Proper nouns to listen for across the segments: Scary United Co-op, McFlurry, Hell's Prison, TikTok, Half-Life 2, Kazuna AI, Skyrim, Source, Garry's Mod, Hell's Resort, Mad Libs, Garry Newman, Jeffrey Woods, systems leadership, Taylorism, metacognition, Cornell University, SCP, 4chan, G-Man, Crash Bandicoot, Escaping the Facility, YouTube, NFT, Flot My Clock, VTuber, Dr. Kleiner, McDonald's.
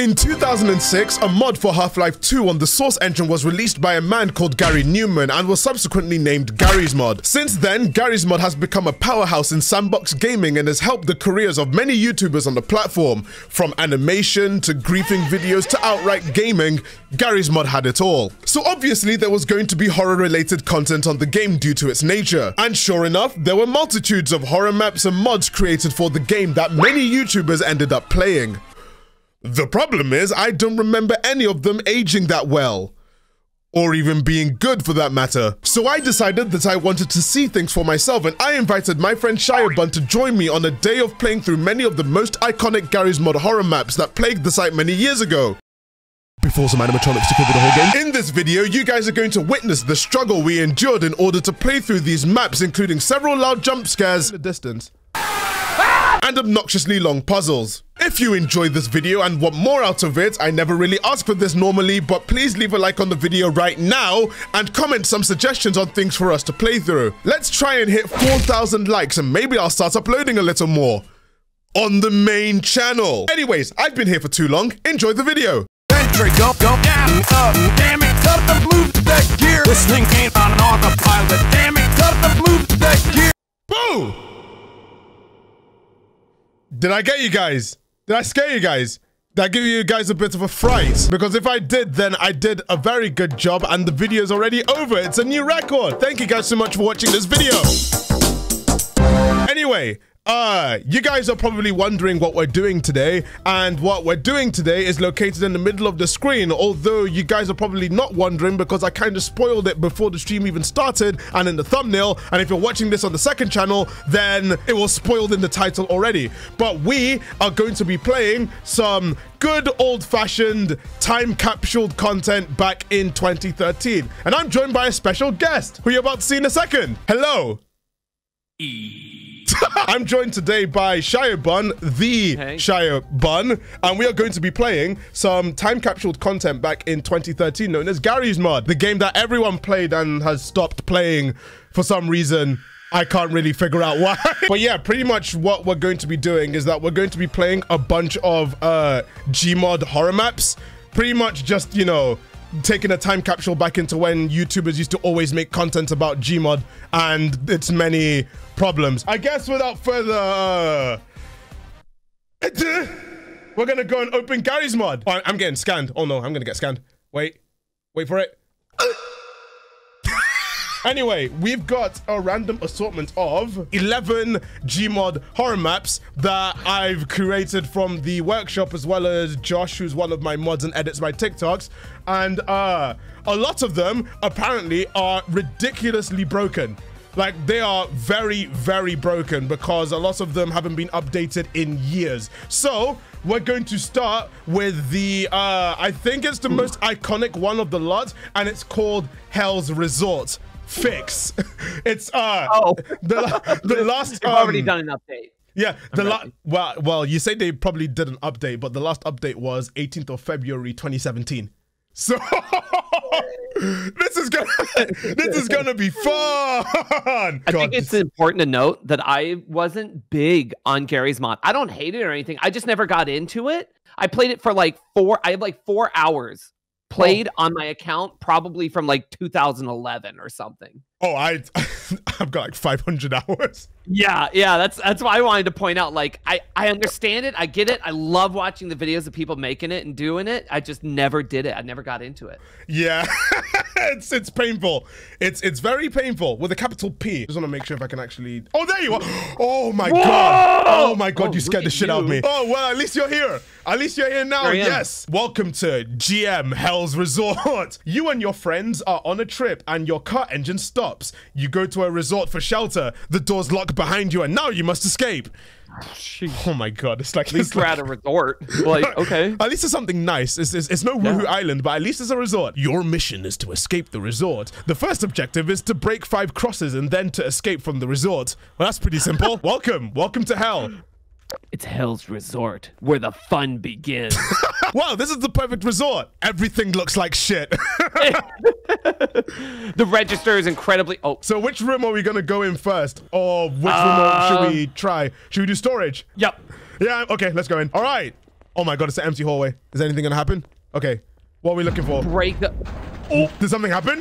In 2006, a mod for Half-Life 2 on the Source engine was released by a man called Garry Newman and was subsequently named Garry's Mod. Since then, Garry's Mod has become a powerhouse in sandbox gaming and has helped the careers of many YouTubers on the platform. From animation to griefing videos to outright gaming, Garry's Mod had it all. So obviously there was going to be horror-related content on the game due to its nature. And sure enough, there were multitudes of horror maps and mods created for the game that many YouTubers ended up playing. The problem is, I don't remember any of them aging that well. Or even being good for that matter. So I decided that I wanted to see things for myself, and I invited my friend ShiaBun to join me on a day of playing through many of the most iconic Garry's Mod horror maps that plagued the site many years ago, before some animatronics took over the whole game. In this video, you guys are going to witness the struggle we endured in order to play through these maps, including several loud jump scares in the distance and obnoxiously long puzzles. If you enjoyed this video and want more out of it, I never really ask for this normally, but please leave a like on the video right now and comment some suggestions on things for us to play through. Let's try and hit 4,000 likes and maybe I'll start uploading a little more on the main channel. Anyways, I've been here for too long. Enjoy the video. Boo! Did I get you guys? Did I scare you guys? Did I give you guys a bit of a fright? Because if I did, then I did a very good job and the video's already over. It's a new record. Thank you guys so much for watching this video. Anyway, you guys are probably wondering what we're doing today, and what we're doing today is located in the middle of the screen, although you guys are probably not wondering because I kind of spoiled it before the stream even started and in the thumbnail, and if you're watching this on the second channel, then it was spoiled in the title already. But we are going to be playing some good old-fashioned time-capsuled content back in 2013, and I'm joined by a special guest who you're about to see in a second. Hello! I'm joined today by ShiaBun, the hey. ShiaBun, and we are going to be playing some time-capsuled content back in 2013 known as Garry's Mod, the game that everyone played and has stopped playing for some reason. I can't really figure out why. But yeah, pretty much what we're going to be doing is that we're going to be playing a bunch of Gmod horror maps, pretty much just, you know, taking a time capsule back into when YouTubers used to always make content about Gmod and its many problems. I guess without further ado, we're gonna go and open Garry's Mod. Oh, I'm getting scanned. Oh no, I'm gonna get scanned. Wait, wait for it. Anyway, we've got a random assortment of 11 Gmod horror maps that I've created from the workshop, as well as Josh, who's one of my mods and edits my TikToks. And a lot of them apparently are ridiculously broken. Like, they are very, very broken because a lot of them haven't been updated in years. So we're going to start with the, I think it's the most iconic one of the lot, and it's called Hell's Resort. Fix. It's the last. They've already done an update. Yeah, the last. Well, you say they probably did an update, but the last update was 18th of February 2017. So this is gonna be fun. I think it's important to note that I wasn't big on Garry's Mod. I don't hate it or anything. I just never got into it. I played it for like I have like four hours played on my account, probably from like 2011 or something. Oh, I've got like 500 hours. Yeah, that's why I wanted to point out. Like, I understand it, I get it. I love watching the videos of people making it and doing it. I just never did it. I never got into it. Yeah, it's painful. It's very painful with a capital P. Just want to make sure if I can actually. Oh, there you are. Oh my Whoa! God. Oh my God, you scared the shit out of me. Oh well, at least you're here. At least you're here now. Yes. Welcome to GM Hell's Resort. You and your friends are on a trip, and your car engine stops. You go to a resort for shelter. The doors lock behind you, and now you must escape. Jeez. Oh my God, it's like at least we're at a resort. Like, okay, at least it's something nice. It's no Woohoo Island, but at least it's a resort. Your mission is to escape the resort. The first objective is to break 5 crosses and then to escape from the resort. Well, that's pretty simple. welcome to hell. It's Hell's Resort, where the fun begins. Wow, this is the perfect resort. Everything looks like shit. The register is incredibly... Oh. So which room are we going to go in first? Or which room should we try? Should we do storage? Yep. Yeah, okay, let's go in. All right. Oh my God, it's an empty hallway. Is anything gonna happen? Okay, what are we looking for? Break the... Oh, did something happen?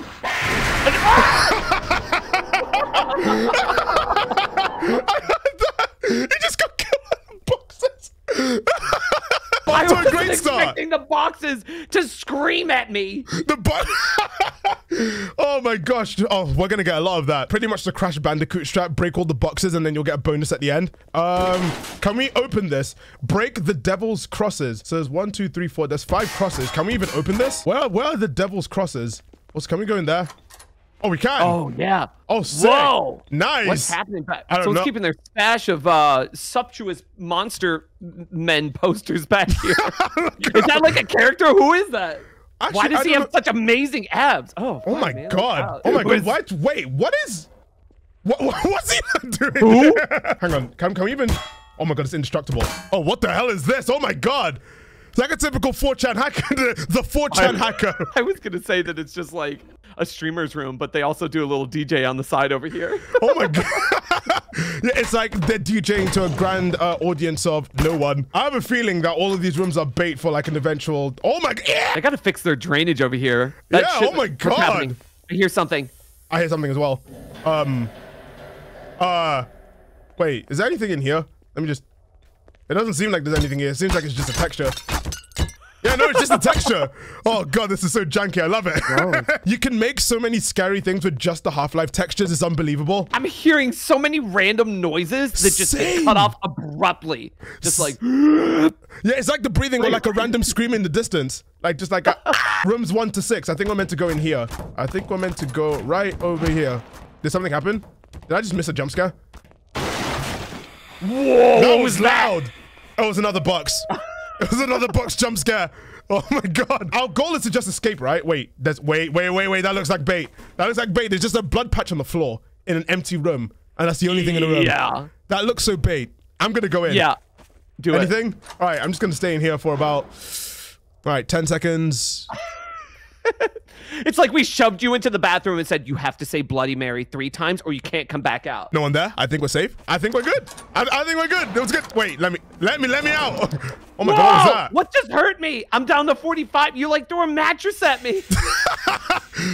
He just got killed by the boxes. That's a great start. I was expecting the boxes to scream at me. The oh my gosh. Oh, we're gonna get a lot of that. Pretty much the Crash Bandicoot strap. Break all the boxes and then you'll get a bonus at the end. Can we open this? Break the devil's crosses. So there's 1, 2, 3, 4. There's 5 crosses. Can we even open this? Where are the devil's crosses? What's, can we go in there? Oh, we can. Oh, yeah. Oh, sick. Whoa. Nice. What's happening? Someone's keeping their stash of sumptuous monster men posters back here. Is that like a character? Who is that? Actually, why does he have such amazing abs? Oh, oh my God. Oh, my God. What? Wait, what is... What's he doing? Who? Hang on. Can we even... Oh, my God. It's indestructible. Oh, what the hell is this? Oh, my God. It's like a typical 4chan hacker. The 4chan hacker. I was going to say that it's just like... a streamer's room, but they also do a little DJ on the side over here. Oh my God. Yeah, it's like they're DJing to a grand audience of no one. I have a feeling that all of these rooms are bait for like an eventual... Oh my God. Yeah. I got to fix their drainage over here. That yeah, shit, oh my God. I hear something. I hear something as well. Wait, is there anything in here? Let me just... It doesn't seem like there's anything here. It seems like it's just a texture. Yeah, no, it's just the texture. Oh God, this is so janky. I love it. You can make so many scary things with just the Half-Life textures. It's unbelievable. I'm hearing so many random noises that just get cut off abruptly. Just like... Yeah, it's like the breathing or like a random scream in the distance. Like just like a, rooms 1 to 6. I think we're meant to go in here. I think we're meant to go right over here. Did something happen? Did I just miss a jump scare? Whoa! That was loud. Oh, it was another box. It was another box jump scare. Oh my God. Our goal is to just escape, right? Wait, there's, wait. That looks like bait. That looks like bait. There's just a blood patch on the floor in an empty room. And that's the only thing in the room. Yeah. That looks so bait. I'm going to go in. Yeah. Do anything? All right, I'm just going to stay in here for about, all right, 10 seconds. It's like we shoved you into the bathroom and said, you have to say Bloody Mary 3 times or you can't come back out. No one there. I think we're safe. I think we're good. I think we're good. It was good. Wait, let me out. Oh my God, what was that? What just hurt me? I'm down to 45. You like threw a mattress at me.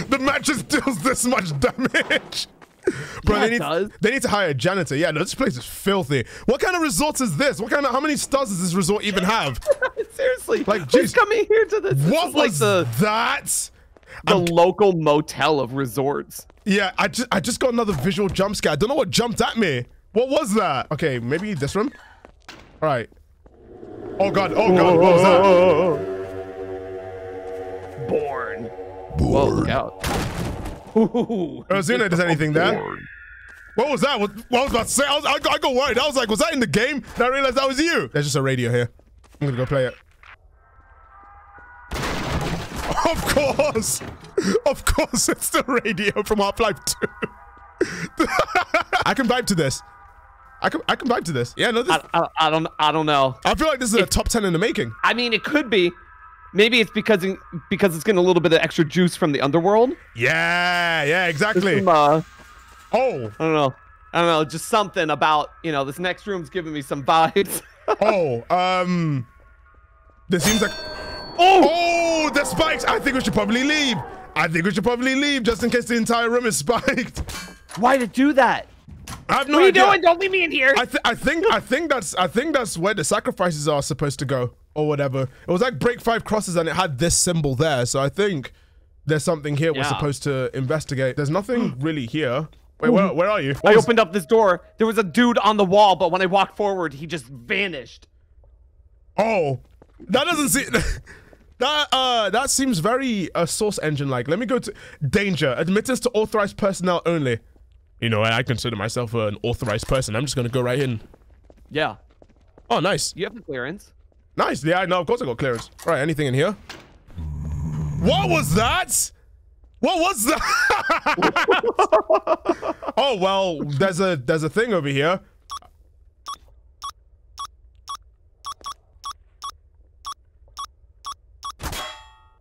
The mattress deals this much damage. Bro, yeah, they need to hire a janitor. Yeah, no, this place is filthy. What kind of resort is this? What kind of, how many stars does this resort even have? Seriously, like, geez, who's coming here to this? What was like that? The local motel of resorts. Yeah, I just got another visual jump scare. I don't know what jumped at me. What was that? Okay, maybe this room. All right. Oh God! Oh God! What was that? Born. Whoa! Look out! Ozuna does anything there? What was that? What was that? I got worried. I was like, was that in the game? And I realized that was you. There's just a radio here. I'm gonna go play it. Of course, it's the radio from Half-Life 2. I can vibe to this. I can vibe to this. Yeah, no, this. I don't know. I feel like this is a top 10 in the making. I mean, it could be. Maybe it's because it's getting a little bit of extra juice from the underworld. Yeah, yeah, exactly. Some, I don't know, just something about, you know, this next room's giving me some vibes. This seems like. Oh, the spikes. I think we should probably leave. I think we should probably leave just in case the entire room is spiked. Why to do that? I have no idea. What are you doing? Don't leave me in here. I think that's where the sacrifices are supposed to go or whatever. It was like break 5 crosses and it had this symbol there. So I think there's something here we're supposed to investigate. There's nothing really here. Wait, where are you? I opened up this door. There was a dude on the wall, but when I walked forward, he just vanished. Oh, that doesn't seem... That seems very Source Engine-like. Let me go to danger. Admittance to authorized personnel only. You know, I consider myself an authorized person. I'm just gonna go right in. Yeah. Oh, nice. You have the clearance. Nice. Yeah, no, of course I got clearance. All right, anything in here? What was that? What was that? Oh well, there's a thing over here.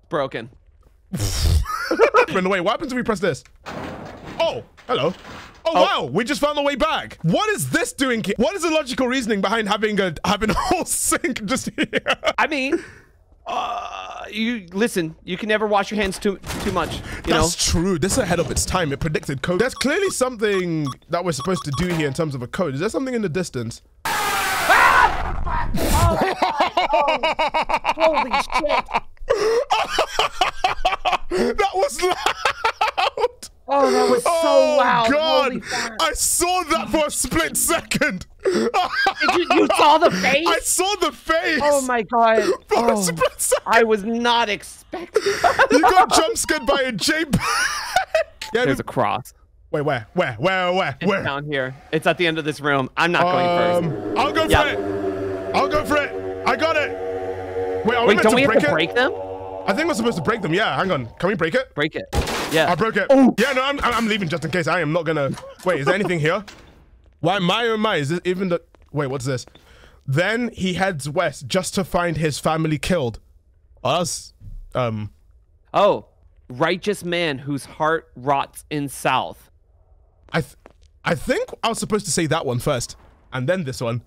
Broken. Wait, what happens if we press this? Oh, hello. Oh wow, we just found the way back. What is this doing here? What is the logical reasoning behind having a whole sink just here? I mean, you listen, you can never wash your hands too much. That's true. This is ahead of its time. It predicted code. There's clearly something that we're supposed to do here in terms of a code. Is there something in the distance? Ah! Oh, holy shit. That was loud. Oh, that was so loud. God. I saw that for a split second. You saw the face? I saw the face. Oh, my God. For a split second. I was not expecting that. You got jump scared by a JPEG. Yeah, there's a cross. Wait, where? It's down here. It's at the end of this room. I'm not going first. I'll go for it. I'll go for it. I got it. Wait, don't we have to break them? I think we're supposed to break them. Yeah, hang on. Can we break it? Break it. Yeah. I broke it. Ooh. Yeah, no, I'm leaving just in case. I am not gonna. Wait, is there anything here? Why, my oh my, is this even the. Wait, what's this? Then he heads west just to find his family killed. Us. Oh, righteous man whose heart rots in south. I think I was supposed to say that one first, and then this one.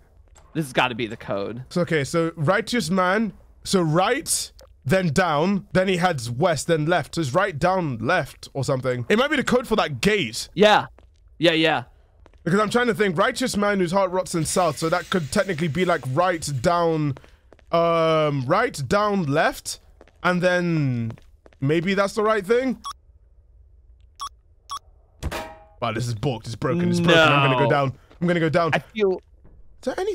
This has got to be the code. So, okay, so righteous man. So right. Then down, then he heads west, then left. So it's right, down, left or something. It might be the code for that gate. Yeah. Yeah, yeah. Because I'm trying to think, righteous man whose heart rots in south. So that could technically be like right, down, left. And then maybe that's the right thing. Wow, this is booked. It's broken. It's broken. No. I'm going to go down. I'm going to go down.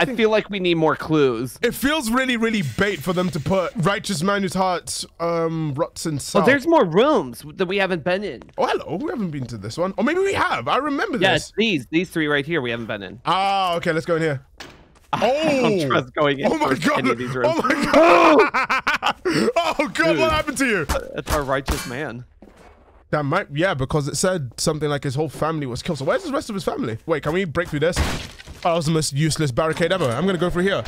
I feel like we need more clues. It feels really, really bait for them to put righteous man whose heart rots in south. Oh, there's more rooms that we haven't been in. Oh, hello. We haven't been to this one. Or maybe we have. I remember this. Yes, these three right here we haven't been in. Ah, okay. Let's go in here. Oh, I don't trust going in. Oh, my God. Oh, my God. Oh, God. Dude, what happened to you? That's our righteous man. That might, yeah, because it said something like his whole family was killed. So where's the rest of his family? Wait, can we break through this? Oh, that was the most useless barricade ever. I'm gonna go through here.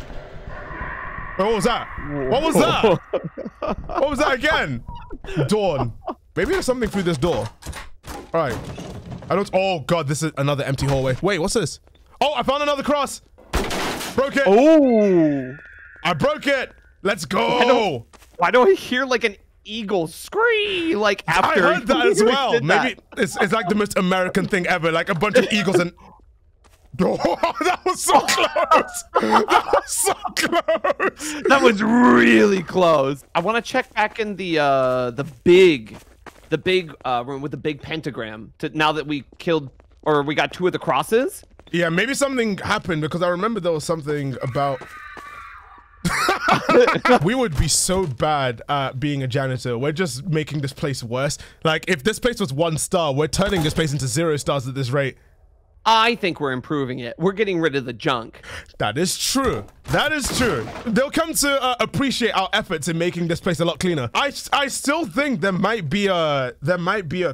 What was that? What was that? What was that again? Dawn. Maybe there's something through this door. All right. I don't. Oh God, this is another empty hallway. Wait, what's this? Oh, I found another cross. Broke it. Oh. I broke it. Let's go. Why do I hear like an eagle scream? Like after. I heard that as well. Maybe it's like the most American thing ever. Like a bunch of eagles and. Oh, that was so close. That was so close. That was really close. I want to check back in the big room with the big pentagram. Now that we killed or we got two of the crosses. Yeah, maybe something happened because I remember there was something about. We would be so bad at being a janitor. We're just making this place worse. Like if this place was 1 star, we're turning this place into 0 stars at this rate. I think we're improving it. We're getting rid of the junk. That is true. That is true. They'll come to appreciate our efforts in making this place a lot cleaner. I still think there might be a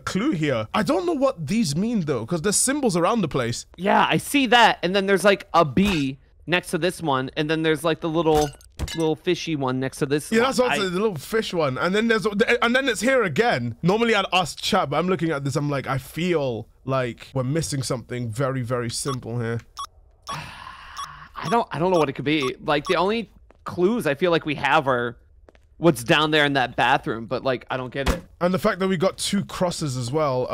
clue here. I don't know what these mean though, because there's symbols around the place. Yeah, I see that. And then there's like a bee next to this one, and then there's like the little fishy one next to this. Yeah, that's also the little fish one. And then it's here again. Normally I'd ask chat, but I'm looking at this. I'm like, I feel like we're missing something very, very simple here. I don't know what it could be. Like the only clues I feel like we have are what's down there in that bathroom, but like I don't get it. And the fact that we got 2 crosses as well.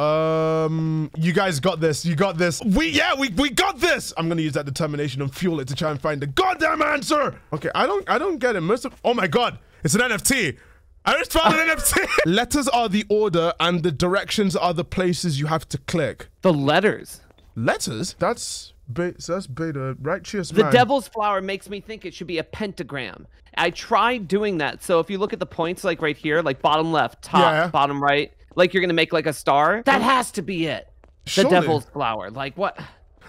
You guys got this. You got this. We got this. I'm gonna use that determination and fuel it to try and find the goddamn answer. Okay, I don't get it. Most of, oh my God, it's an NFT. I just found an NFT. Letters are the order and the directions are the places you have to click. The letters. Letters? That's beta. Righteous man. The devil's flower makes me think it should be a pentagram. I tried doing that. So if you look at the points like right here, like bottom left, top, bottom right, like you're going to make like a star. That has to be it. The devil's flower. Like what?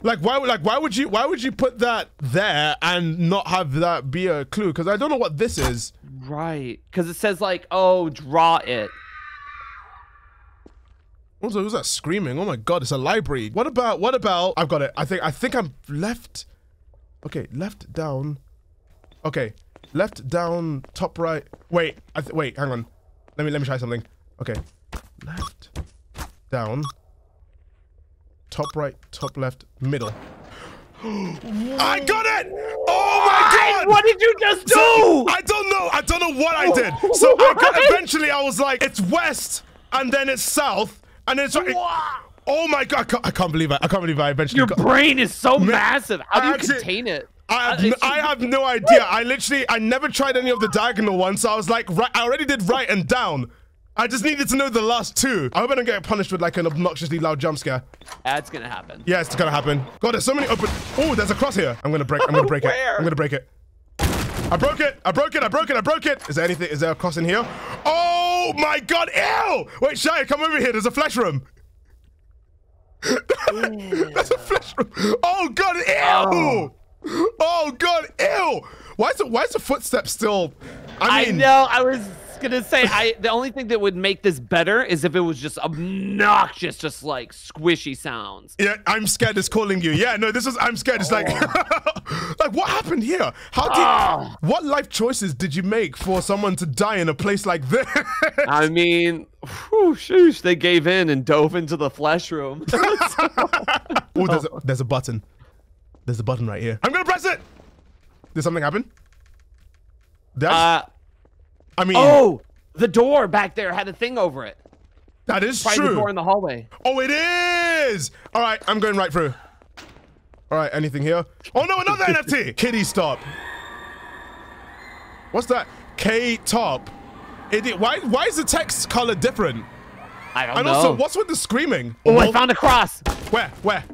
Like why would you put that there and not have that be a clue? Because I don't know what this is. Right. Because it says like, oh, draw it. Also, who's that screaming? Oh my God, it's a library. What about I've got it. I think I'm left. Okay, left down. Okay. Left down, top right. Wait, wait, hang on. Let me try something. Okay. Left down. top right, top left, middle. I got it! Oh my God! What did you just do? So, I don't know. I don't know what I did. So I got, eventually I was like, it's west and then it's south and it's right. Oh my God! I can't believe it. I can't believe I eventually. Your brain is so massive. How do you contain it? I have no idea. I literally, I never tried any of the diagonal ones. So I was like, right, I already did right and down. I just needed to know the last two. I hope I don't get punished with like an obnoxiously loud jump scare. That's gonna happen. Yeah, it's gonna happen. God, there's so many open. Oh, there's a cross here. I'm gonna break it. I'm gonna break it. I broke it. I broke it. I broke it. I broke it. Is there anything? Is there a cross in here? Oh my God! Ew! Wait, Shia, come over here. There's a flesh room. There's a flesh room. Oh God! Ew! Oh, oh God! Ew! Why is the footstep still? I mean, I know. I was gonna say the only thing that would make this better is if it was just obnoxious, just like squishy sounds. Yeah, I'm scared is calling you. Yeah, no, this is I'm scared. It's like like what happened here? How did what life choices did you make for someone to die in a place like this? I mean, whew, sheesh, they gave in and dove into the flesh room. Oh, there's a button. There's a button right here. I'm gonna press it. Did something happen? I mean, oh, the door back there had a thing over it. That is true. Probably the door in the hallway. Oh, it is. All right, I'm going right through. All right, anything here? Oh no, another NFT. Kitty stop. What's that? K top. Idiot. Why is the text color different? I don't know. And also, what's with the screaming? Oh, I found a cross. Where? Where?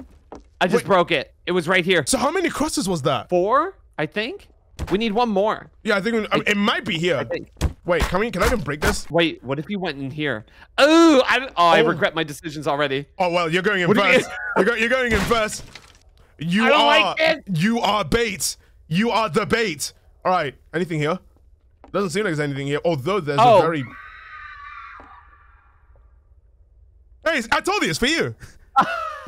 I just broke it. It was right here. So how many crosses was that? 4, I think. We need one more. Yeah, I think it might be here. I think. Wait, can I even break this? Wait, what if you went in here? Ooh, I regret my decisions already. Oh, well, you're going in first. You're going in first. You are like you are bait. You are the bait. All right, anything here? Doesn't seem like there's anything here, although there's a very... Hey, I told you, it's for you.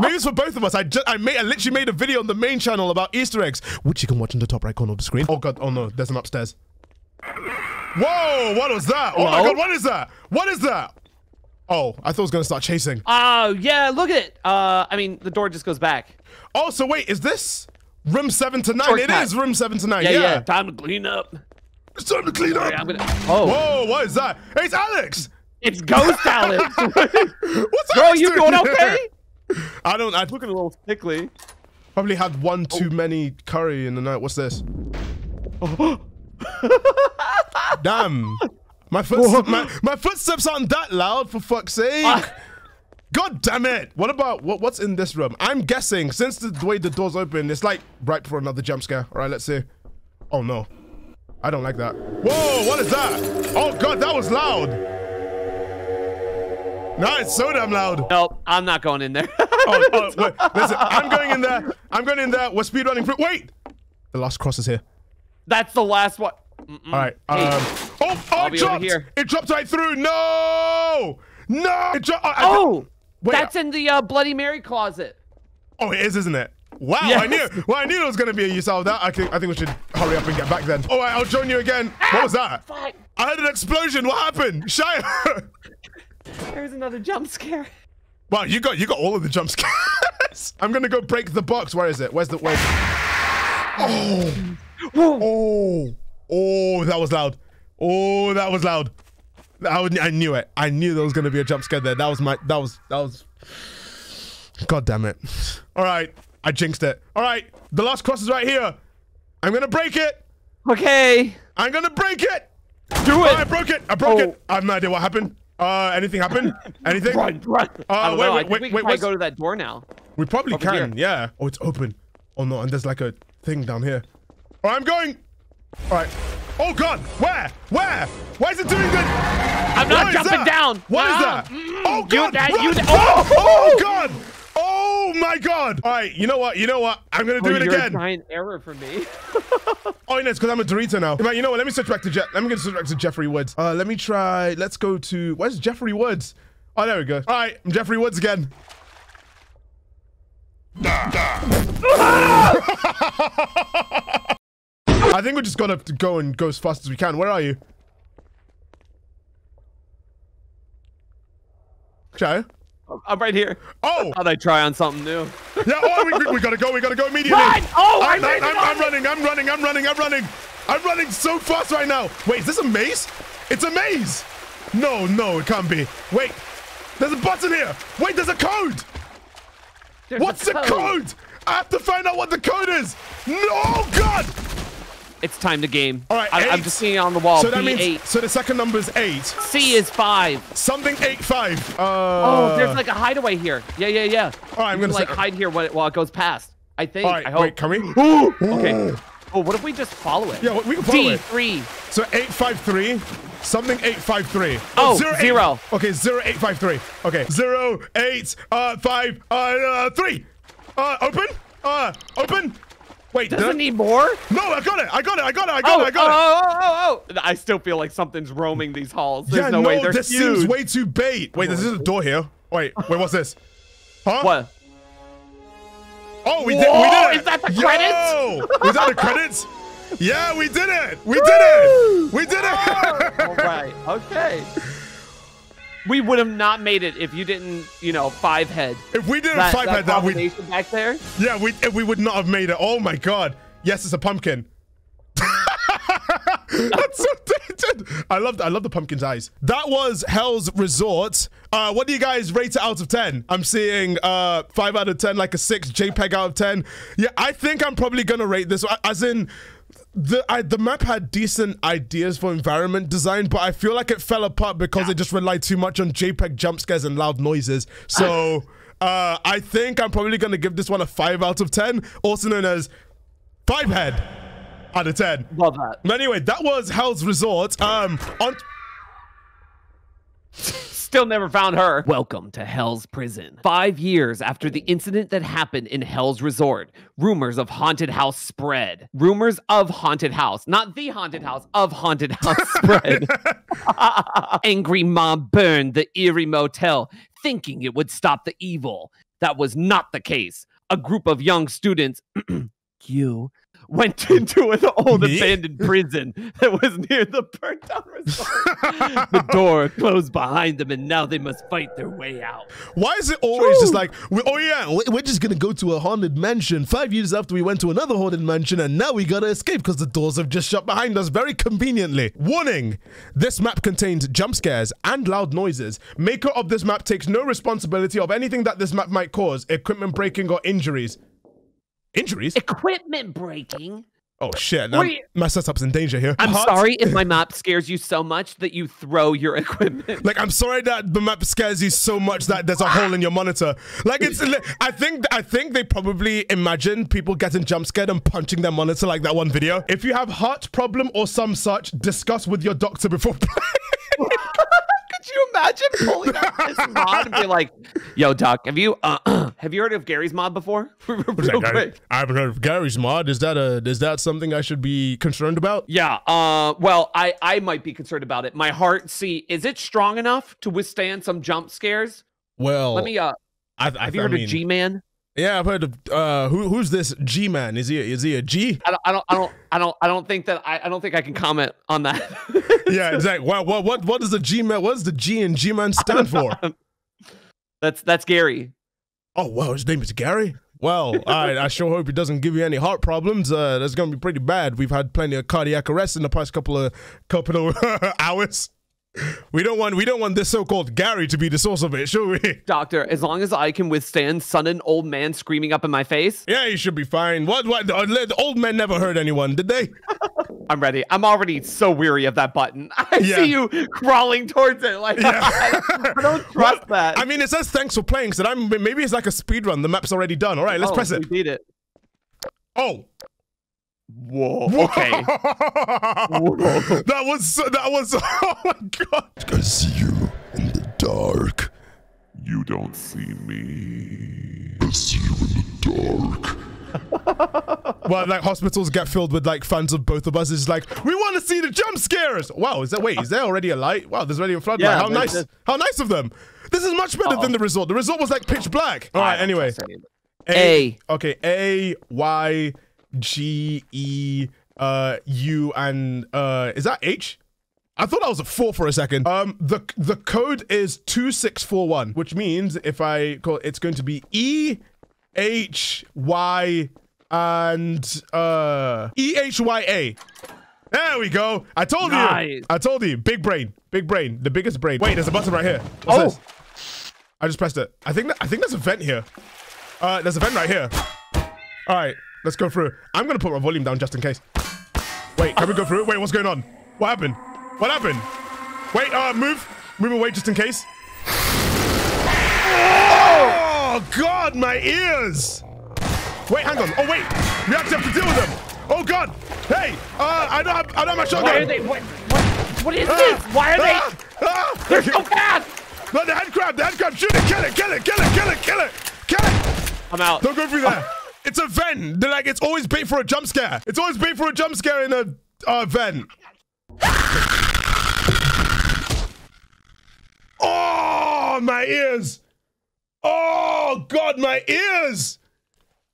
Maybe it's for both of us. I literally made a video on the main channel about Easter eggs, which you can watch in the top right corner of the screen. Oh, God. Oh, no. There's an upstairs. Whoa, what was that? Hello? Oh my God, what is that? What is that? Oh, I thought it was gonna start chasing. Oh, yeah, look at it. I mean, the door just goes back. Oh, so wait, is this room 7 to 9? Short is room 7 to 9, yeah. Time to clean up. It's time to clean up. Right, whoa, what is that? Hey, it's Alex. It's Ghost Alex. What's Bro, Alex you doing okay? I'm looking a little sickly. Probably had one too many curry in the night. What's this? Oh. Damn, my footsteps aren't that loud, for fuck's sake. God damn it. What about what's in this room? I'm guessing since the way the door's open, it's like right for another jump scare. All right, let's see. Oh no, I don't like that. Whoa, what is that? Oh God, that was loud. No, it's so damn loud. Nope, I'm not going in there. Wait, listen, I'm going in there. I'm going in there. We're speedrunning through. Wait, the last cross is here. That's the last one. Mm-mm. All right. Oh, it dropped. It dropped right through. No, no. It dropped. Wait, that's in the Bloody Mary closet. Oh, it is, isn't it? Wow, yes. I knew. Well, I knew there was gonna be a use out of that. I think we should hurry up and get back then. All right, I'll join you again. Ah, what was that? Fuck. I heard an explosion. What happened, Shia? There's another jump scare. Wow, you got all of the jump scares. I'm gonna go break the box. Where is it? Where's it? Oh. Whoa. Oh, that was loud. Oh, that was loud. I knew it. I knew there was gonna be a jump scare there. That was. God damn it. All right, I jinxed it. All right, the last cross is right here. I'm gonna break it. Okay. I'm gonna break it. Do it. Oh, I broke it. I broke it. I have no idea what happened. Anything happened? Anything? Run. Wait, go to that door now. We probably can. Here. Yeah. Oh, it's open. Oh no, and there's like a thing down here. All right, I'm going. All right. Oh God, where? Why is it doing that? I'm not jumping down. What is that? Oh God! Oh God! Oh my God! All right, you know what? I'm gonna do it again. You're a giant error for me. Oh, no, it's because I'm a Dorito now. You know what? Let me switch back to Jeffrey Woods. Let me try. Let's go to where's Jeffrey Woods? Oh, there we go. All right, I'm Jeffrey Woods again. I think we just gotta go and go as fast as we can. Where are you? Shia? I'm right here. Oh! I thought I'd try on something new. Yeah, oh, we gotta go. We gotta go immediately. Run! Oh, I'm running. I'm running. I'm running. I'm running. I'm running so fast right now. Wait, is this a maze? It's a maze. No, no, it can't be. Wait, there's a button here. Wait, there's a code. What's the code? I have to find out what the code is. No, God. It's time to game. All right, I'm just seeing it on the wall. So that means eight. So the second number is 8. C is 5. Something 8 5. Oh, there's like a hideaway here. Yeah, yeah, yeah. All right, I'm gonna like hide here while it goes past. I think. All right, I hope. Wait, can we? Ooh. Okay. Oh, what if we just follow it? Yeah, we can follow it. D3. So 853. Something 853. Oh, 0 0. Okay, 0853. Okay, 0 8 5 3. Open. Open. Wait, doesn't need more? No, I got it. I got it. I got it. I got it. I got it. I still feel like something's roaming these halls. There's no way. This seems way too bait. Wait, there's a door here. Wait, what's this? Huh? What? Oh, we did it. Is that the credits? Yo! Was that the credits? Yeah, we did it. We did it. We did it. All right. Okay. We would have not made it if you didn't, you know, 5-head. If we didn't 5-head that, we back there. Yeah, we would not have made it. Oh my God! Yes, it's a pumpkin. That's so dated. I love the pumpkin's eyes. That was Hell's Resort. What do you guys rate it out of 10? I'm seeing 5 out of 10, like a 6 JPEG out of 10. Yeah, I think I'm probably gonna rate this as in. The map had decent ideas for environment design, but I feel like it fell apart because it just relied too much on JPEG jump scares and loud noises. So I think I'm probably going to give this one a 5 out of 10, also known as 5-head out of 10. Love that. But anyway, that was Hell's Resort. On still never found her. Welcome to Hell's Prison. 5 years after the incident that happened in Hell's Resort, rumors of haunted house spread. Rumors of haunted house, not the haunted house, of haunted house spread. Angry mob burned the eerie motel, thinking it would stop the evil. That was not the case. A group of young students, you, went into an old abandoned prison that was near the burnt-down resort. The door closed behind them, and now they must fight their way out. Why is it always just like, oh yeah, we're just going to go to a haunted mansion 5 years after we went to another haunted mansion, and now we got to escape because the doors have just shut behind us very conveniently. Warning, this map contains jump scares and loud noises. Maker of this map takes no responsibility of anything that this map might cause, equipment breaking or injuries. Injuries? Equipment breaking. Oh shit, now my setup's in danger here. I'm sorry if my map scares you so much that you throw your equipment. Like, I'm sorry that the map scares you so much that there's a hole in your monitor. Like, it's, I think they probably imagine people getting jump scared and punching their monitor like that one video. If you have heart problem or some such, discuss with your doctor before playing. Could you imagine pulling out this mod and be like, yo, Doc, have you heard of Garry's Mod before? Real quick. I haven't heard of Garry's Mod. Is that something I should be concerned about? Yeah, well, I might be concerned about it. My heart, see, is it strong enough to withstand some jump scares? Well, let me have you heard of G-Man? Yeah, I've heard of who's this G-Man? Is he a G? I don't think I can comment on that. Yeah, exactly. Wow, what does the G-Man? What does the G in G-Man stand for? That's Garry. Oh wow, his name is Garry. Well, I sure hope it doesn't give you any heart problems. That's gonna be pretty bad. We've had plenty of cardiac arrests in the past couple of hours. We don't want this so-called Garry to be the source of it, should we? Doctor, as long as I can withstand sudden old man screaming up in my face. Yeah, you should be fine. What? The old men never hurt anyone, did they? I'm ready. I'm already so weary of that button. I see you crawling towards it. Like, yeah. I don't trust that. I mean, it says thanks for playing, so maybe it's like a speed run. The map's already done. All right, let's press it. We did it. Oh. Whoa! Okay. Whoa. That was. Oh my God! I see you in the dark. You don't see me. I see you in the dark. Well, like hospitals get filled with like fans of both of us. It's like we want to see the jump scares. Wow! Is there already a light? Wow! There's already a floodlight. Yeah, how nice of them. This is much better than the resort. The resort was like pitch black. All right. Anyway. A. Okay. A Y G E U and is that H? I thought I was a 4 for a second. The code is 2641, which means if I call it's going to be E-H-Y and E-H-Y-A. There we go. I told you. I told you. Big brain. Big brain. The biggest brain. Wait, there's a button right here. What's this? I just pressed it. I think there's a vent here. There's a vent right here. All right, let's go through. I'm gonna put my volume down just in case. Wait, can we go through? Wait, what's going on? What happened? What happened? Wait, move away just in case. Oh God, my ears. Wait, hang on. Oh wait, we actually have to deal with them. Oh God. Hey, I don't have my shotgun. Why are they? What is this? Why are they? They're so fast. No, the head crab, the head crab. Shoot it, kill it, kill it, kill it, kill it, kill it, kill it. I'm out. Don't go through there. It's a vent. They're like, it's always bait for a jump scare. It's always bait for a jump scare in a vent. Oh, my ears. Oh, God, my ears.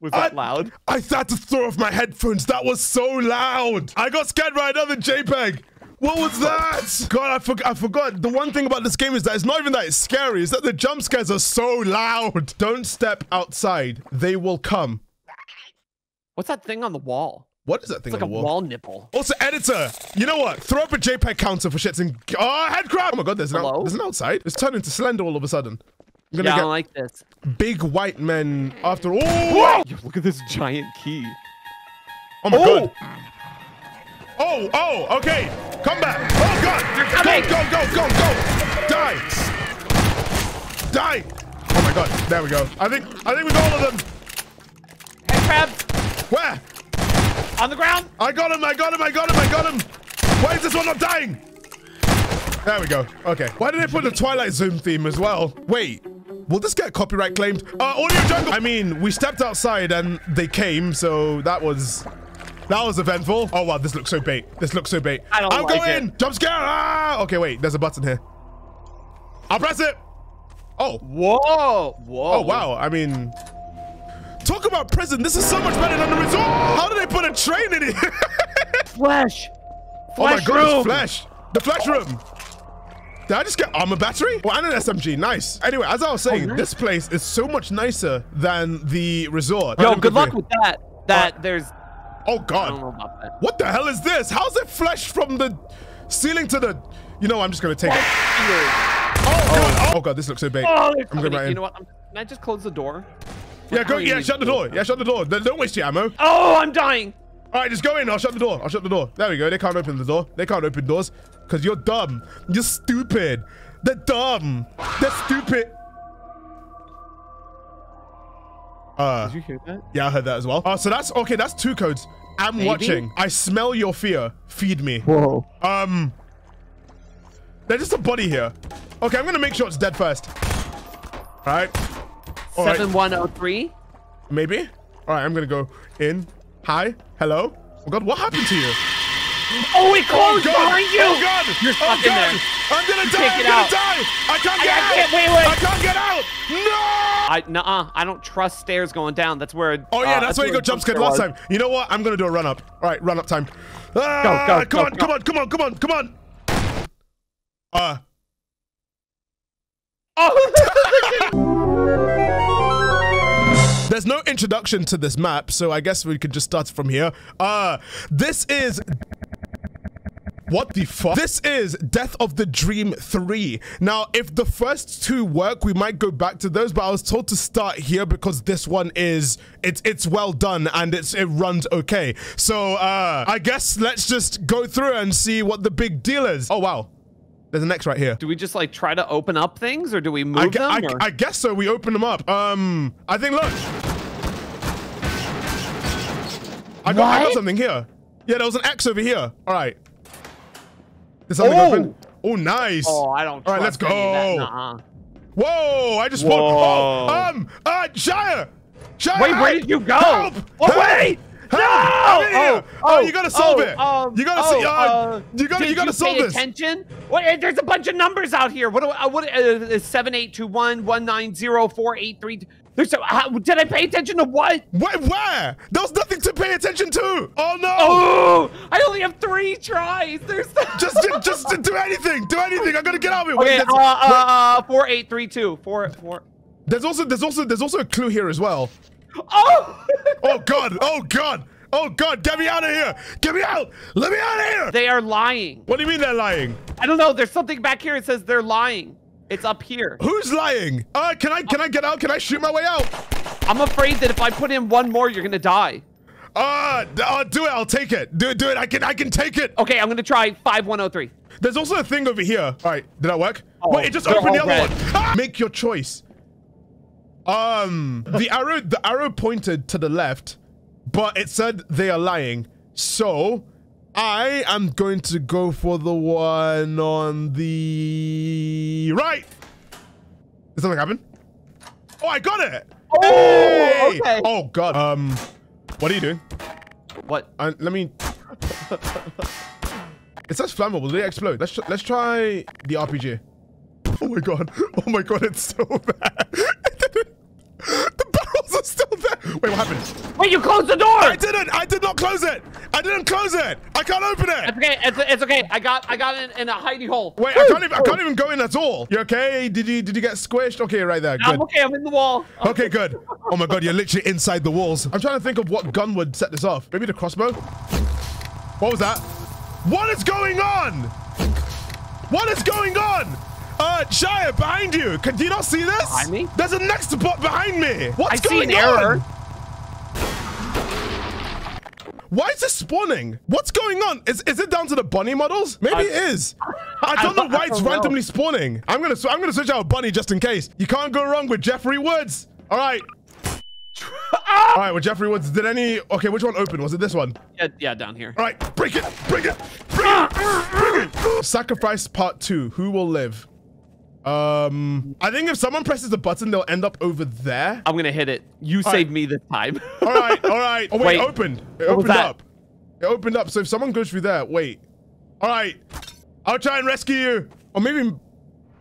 Was that loud? I had to throw off my headphones. That was so loud. I got scared by another JPEG. What was that? God, I forgot. The one thing about this game is that it's not even that it's scary. It's that the jump scares are so loud. Don't step outside. They will come. What's that thing on the wall? What is that thing on the wall? It's like a wall nipple. Also, editor, you know what? Throw up a JPEG counter for shits and... Oh, head crab! Oh my God, there's an outside. It's turned into Slender all of a sudden. I'm gonna get... I don't like this. Big white men after... Oh! Yo, look at this giant key. Oh my God. Oh, oh, okay. Come back. Oh, God. Go. Die. Die. Oh, my God. There we go. I think we got all of them. Head crab. Where? On the ground. I got him. Why is this one not dying? There we go. Okay. Why did they put the Twilight Zone theme as well? Wait. Will this get copyright claimed? Audio Jungle. I mean, we stepped outside and they came, so that was... That was eventful. Oh, wow. This looks so bait. I'm like going. Jump scare. Ah! Okay, wait. There's a button here. I'll press it. Oh. Whoa. Oh, wow. I mean, talk about prison. This is so much better than the resort. How did they put a train in here? Flesh. Oh, my God. Flesh. The flesh room. Did I just get armor battery? Well, and an SMG, nice. Anyway, as I was saying, this place is so much nicer than the resort. Yo, good luck with that. Oh, God. What the hell is this? How's it flesh from the ceiling to the... You know, I'm just going to take it. Oh, God. This looks so big. Oh, I'm going right in. You know what? Can I just close the door? Yeah, go. Yeah, shut the door. Yeah, shut the door. Don't waste your ammo. Oh, I'm dying. All right, just go in. I'll shut the door. There we go. They can't open the door. They can't open doors because you're dumb. You're stupid. They're dumb. They're stupid. Did you hear that? Yeah, I heard that as well. So that's okay. That's two codes. I'm watching. I smell your fear. Feed me. Whoa. There's just a body here. Okay, I'm gonna make sure it's dead first. All right. 7103. Maybe. All right, I'm gonna go in. Hi. Hello. Oh God, what happened to you? Oh, it closed behind you. Oh God. You're stuck in there. I'm gonna die. I'm gonna die. I can't get out. No. I don't trust stairs going down. That's where. Oh yeah, that's where you got jump scared last time. You know what? I'm gonna do a run up. All right, run up time. Come on. Oh. There's no introduction to this map, so I guess we could just start from here. This is. What the fuck? This is Death of the Dream 3. Now, if the first two work, we might go back to those, but I was told to start here because this one is, it's well done and it runs okay. So, I guess let's just go through and see what the big deal is. Oh, wow. There's an X right here. Do we just like try to open up things or do we move them? I guess so. We open them up. I think, look. I got something here. Yeah, there was an X over here. All right. Something open. Oh, nice. Oh, I don't. All right, let's go. Whoa! I just spoke. Shia! Wait, where did you go? Help! Wait! Help! No! Oh, you gotta solve it. You gotta solve this. Attention! Wait, there's a bunch of numbers out here. What? 78211904832. There's did I pay attention to what? Where? There was nothing to pay attention to. Oh no! Oh, I only have 3 tries. There's just do anything. Do anything. I'm gonna get out of it. Okay, wait, 4832. Four. There's also a clue here as well. Oh! Oh god! Oh god! Oh god! Get me out of here! Get me out! Let me out of here! They are lying. What do you mean they're lying? I don't know. There's something back here. It says they're lying. It's up here. Who's lying? Can I get out? Can I shoot my way out? I'm afraid that if I put in 1 more, you're gonna die. Do it. I'll take it. Do it. I can take it. Okay, I'm gonna try 5103. There's also a thing over here. All right, did that work? Oh, wait, it just opened the other one. Ah! Make your choice. The arrow pointed to the left, but it said they are lying. So I am going to go for the one on the right. Did something happen? Oh, I got it. Oh, hey! Okay. Oh god. What are you doing? What? Let me. It says flammable. Did it explode? Let's try the RPG. Oh my god. Oh my god. It's so bad. The barrels are still there. Wait, what happened? Wait, you closed the door. I didn't. I did not close it. I didn't close it. I can't open it. It's okay. It's okay. I got it in a hidey hole. Wait, I can't even go in at all. You okay? Did you get squished? Okay, right there. Good. I'm okay. I'm in the wall. Okay, good. Oh my god, you're literally inside the walls. I'm trying to think of what gun would set this off. Maybe the crossbow. What was that? What is going on? What is going on? Shia, behind you. Can you not see this? Behind me? There's a next bot behind me. What's going on? I see an error. Why is this spawning? What's going on? Is it down to the bunny models? Maybe it is. I don't know why it's randomly spawning. I'm gonna switch out a bunny just in case. You can't go wrong with Jeffrey Woods. All right. All right, with Jeffrey Woods, okay, which one opened? Was it this one? Yeah, down here. All right, break it. Sacrifice part 2, who will live? I think if someone presses the button, they'll end up over there. I'm gonna hit it. You saved me this time. All right. Oh, wait, it opened. It opened up. It opened up. So if someone goes through there, wait. All right, I'll try and rescue you. Or maybe,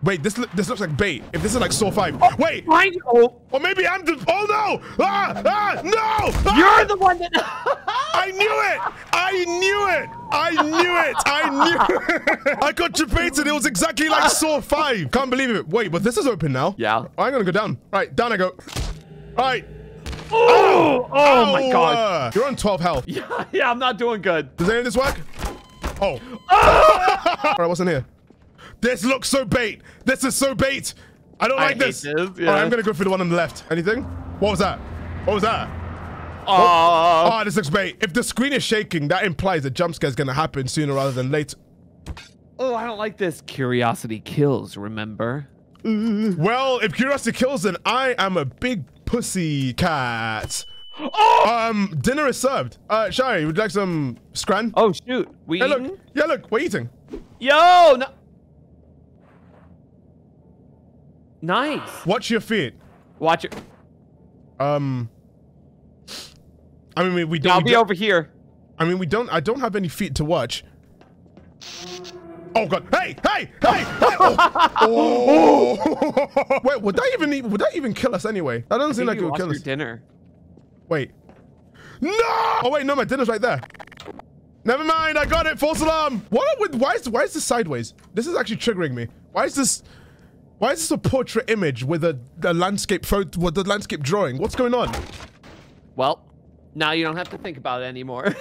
wait, this looks like bait. If this is like Saw 5. Oh, wait. Or maybe I'm the, oh no. No. You're the one that. I knew it. I got debated. It was exactly like Saw 5. Can't believe it. Wait, but this is open now. Yeah. I'm going to go down. Right, down I go. All right. Oh, oh my God. You're on 12 health. Yeah, I'm not doing good. Does any of this work? Oh. All right, what's in here? This looks so bait. This is so bait. I don't like this. Yeah. All right, I'm going to go for the one on the left. Anything? What was that? Oh, this looks bait. If the screen is shaking, that implies a jump scare is going to happen sooner rather than later. Oh, I don't like this. Curiosity kills, remember? Well, if curiosity kills, then I am a big pussy cat. Oh! Dinner is served. Shari, would you like some scran? Oh, shoot. Look, we're eating. Yo! No. Nice. Watch your feet. Watch it. I mean, we don't. I'll be over here. I mean, we don't. I don't have any feet to watch. Oh god! Hey! Oh. Wait, would that even kill us anyway? That doesn't seem like it would kill us. Dinner. Wait. No! Oh wait, no, my dinner's right there. Never mind. I got it. False alarm. Why is this sideways? This is actually triggering me. Why is this a portrait image with a landscape photo? With the landscape drawing? What's going on? Well. Now you don't have to think about it anymore.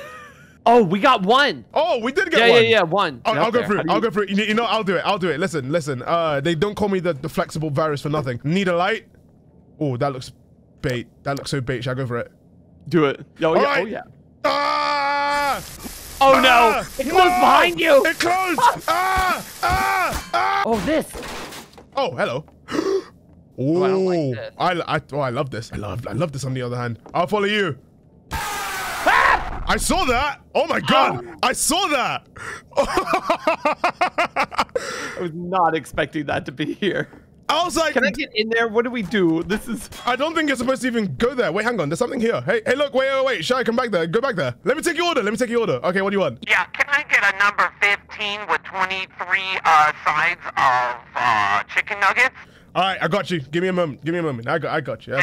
Oh, we got 1. Oh, we did get 1. Yeah, 1. I'll go through it. I'll go through it. You know, I'll do it. Listen. They don't call me the flexible virus for nothing. Need a light? Oh, that looks bait. That looks so bait. Shall I go for it? Do it. Oh, yeah. Ah! Oh, no. It closed behind you. It closed. Oh, this. Oh, hello. Oh, I don't like this. I love this. I love this on the other hand. I'll follow you. I saw that. Oh my god. Oh. I saw that. I was not expecting that to be here. I was like, can I get in there? What do we do? This is. I don't think you're supposed to even go there. Wait, hang on. There's something here. Hey, look. Wait. Shall I come back there? Go back there. Let me take your order. Okay, what do you want? Yeah, can I get a number 15 with 23 sides of chicken nuggets? All right, I got you. Give me a moment. Give me a moment. I got you.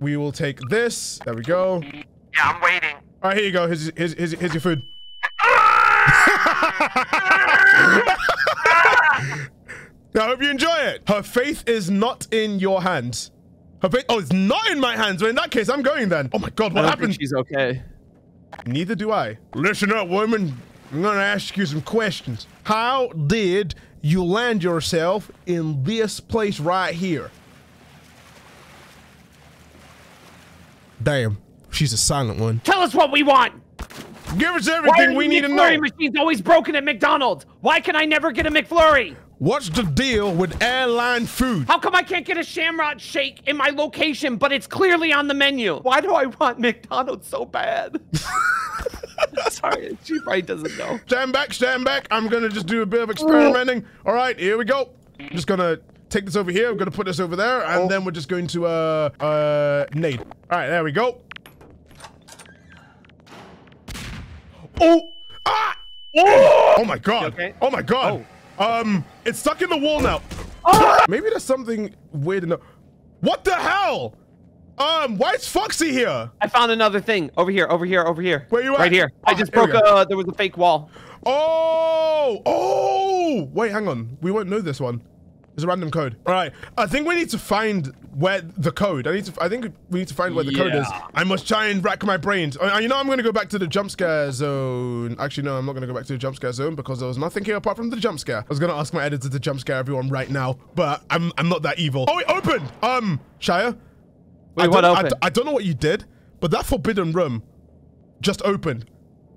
We will take this. There we go. Yeah, I'm waiting. All right, here you go. Here's your food. I hope you enjoy it. Her faith is not in your hands. Her faith, oh, it's not in my hands. Well, in that case, I'm going then. Oh my God, what happened? She's okay. Neither do I. Listen up, woman. I'm gonna ask you some questions. How did you land yourself in this place right here? Damn, she's a silent one. Tell us what we want. Give us everything we need to know. Why are the McFlurry machines always broken at McDonald's? Why can I never get a McFlurry? What's the deal with airline food? How come I can't get a Shamrock Shake in my location, but it's clearly on the menu? Why do I want McDonald's so bad? Sorry, she probably doesn't know. Stand back, stand back. I'm going to just do a bit of experimenting. All right, here we go. I'm just going to take this over here. I'm going to put this over there, and then we're just going to nade. All right, there we go. Oh! Ah! Oh! Oh my God. Okay? Oh my God. Oh. It's stuck in the wall now. Ah! Maybe there's something weird enough. What the hell? Why is Foxy here? I found another thing. Over here, over here, over here. Where you at? Right here. I just broke there was a fake wall. Oh! Oh! Wait, hang on. We won't know this one. There's a random code. All right. I think we need to find where the code. I think we need to find where the code is. I must try and rack my brains. You know, I'm going to go back to the jump scare zone. Actually, no, I'm not going to go back to the jump scare zone because there was nothing here apart from the jump scare. I was going to ask my editor to jump scare everyone right now, but I'm not that evil. Oh, it opened. Shia. Wait, what opened? I don't know what you did, but that forbidden room just opened.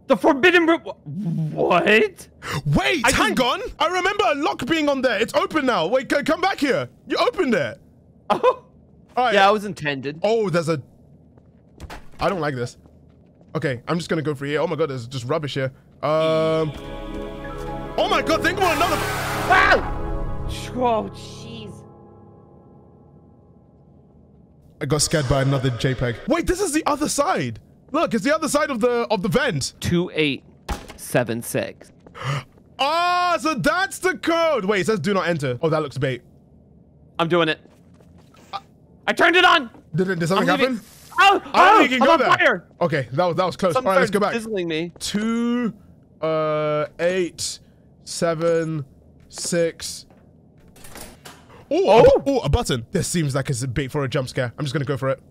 The forbidden room. What? Wait, hang on. I remember a lock being on there. It's open now. Wait, come back here. You opened it. Oh. All right. Yeah, I was intended. Oh, there's a. I don't like this. Okay, I'm just gonna go for here. Oh my God, there's just rubbish here. Oh my God, think about another. Ah! Oh, jeez. I got scared by another JPEG. Wait, this is the other side. Look, it's the other side of the vent. 2876. Ah, so that's the code. Wait, it says do not enter. Oh, that looks bait. I'm doing it. I turned it on. Did something happen? Oh, I'm on fire. Okay, that was close. All right, let's go back. Sizzling me. 2, 8, 7, 6. Oh, a button. This seems like it's a bait for a jump scare. I'm just gonna go for it.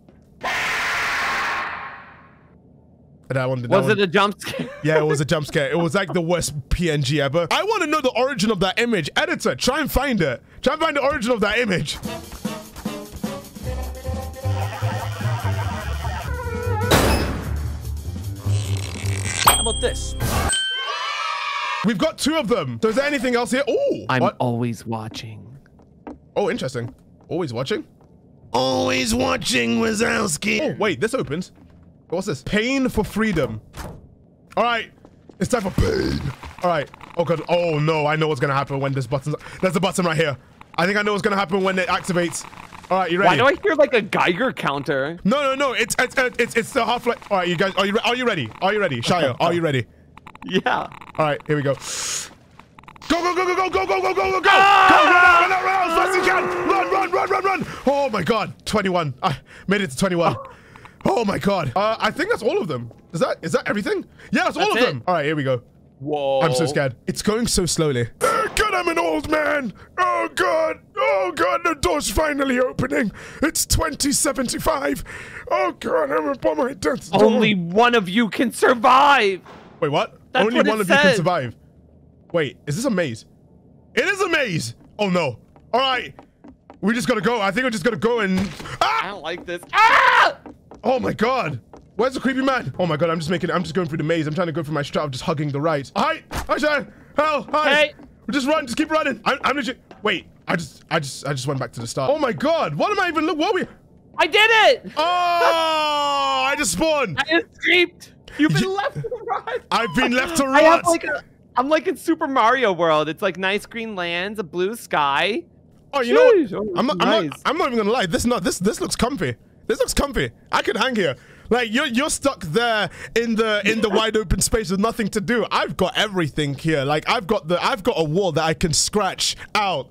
Was it a jump scare? Yeah, it was a jump scare. It was like the worst PNG ever. I want to know the origin of that image. Editor, try and find it. Try and find the origin of that image. How about this? We've got two of them. So is there anything else here? Oh, I'm always watching. Oh, interesting. Always watching? Always watching, Wazowski. Oh, wait, this opens. What's this? Pain for freedom. All right, it's time for pain. All right. Oh God. Oh no. I know what's gonna happen when this button. There's a button right here. I think I know what's gonna happen when it activates. All right, you ready? Why do I hear like a Geiger counter? No. It's the Half-Life. All right, you guys. Are you ready? Are you ready? Shia, are you ready? Yeah. All right, here we go. Go! Ah! Go! Run as fast as you can. Run! Oh my God. 21. I made it to 21. Oh. Oh my God. I think that's all of them. Is that everything? Yeah, that's all of them. All right, here we go. Whoa. I'm so scared. It's going so slowly. Oh God, I'm an old man. Oh God. Oh God, the door's finally opening. It's 2075. Oh God, I'm upon my death's door. Only one of you can survive. Wait, what? That's only one of you can survive. Wait, is this a maze? It is a maze. Oh no. All right. We just gotta go. I think we're just gonna go and... Ah! I don't like this. Ah! Oh my God! Where's the creepy man? Oh my God! I'm just going through the maze. I'm trying to go for my strat of just hugging the right. Hi, Shia. Hello, hi. Hey. Just run. Just keep running. I'm legit. Wait. I just went back to the start. Oh my God! What am I even? Look, what are we? I did it! Oh! I just spawned. I escaped. You've been left to rot. I've been left to rot. I'm like in Super Mario World. It's like nice green lands, a blue sky. Oh, you know what? I'm not even gonna lie. This looks comfy. This looks comfy. I could hang here. Like you're stuck there in the wide open space with nothing to do. I've got everything here. Like I've got a wall that I can scratch out.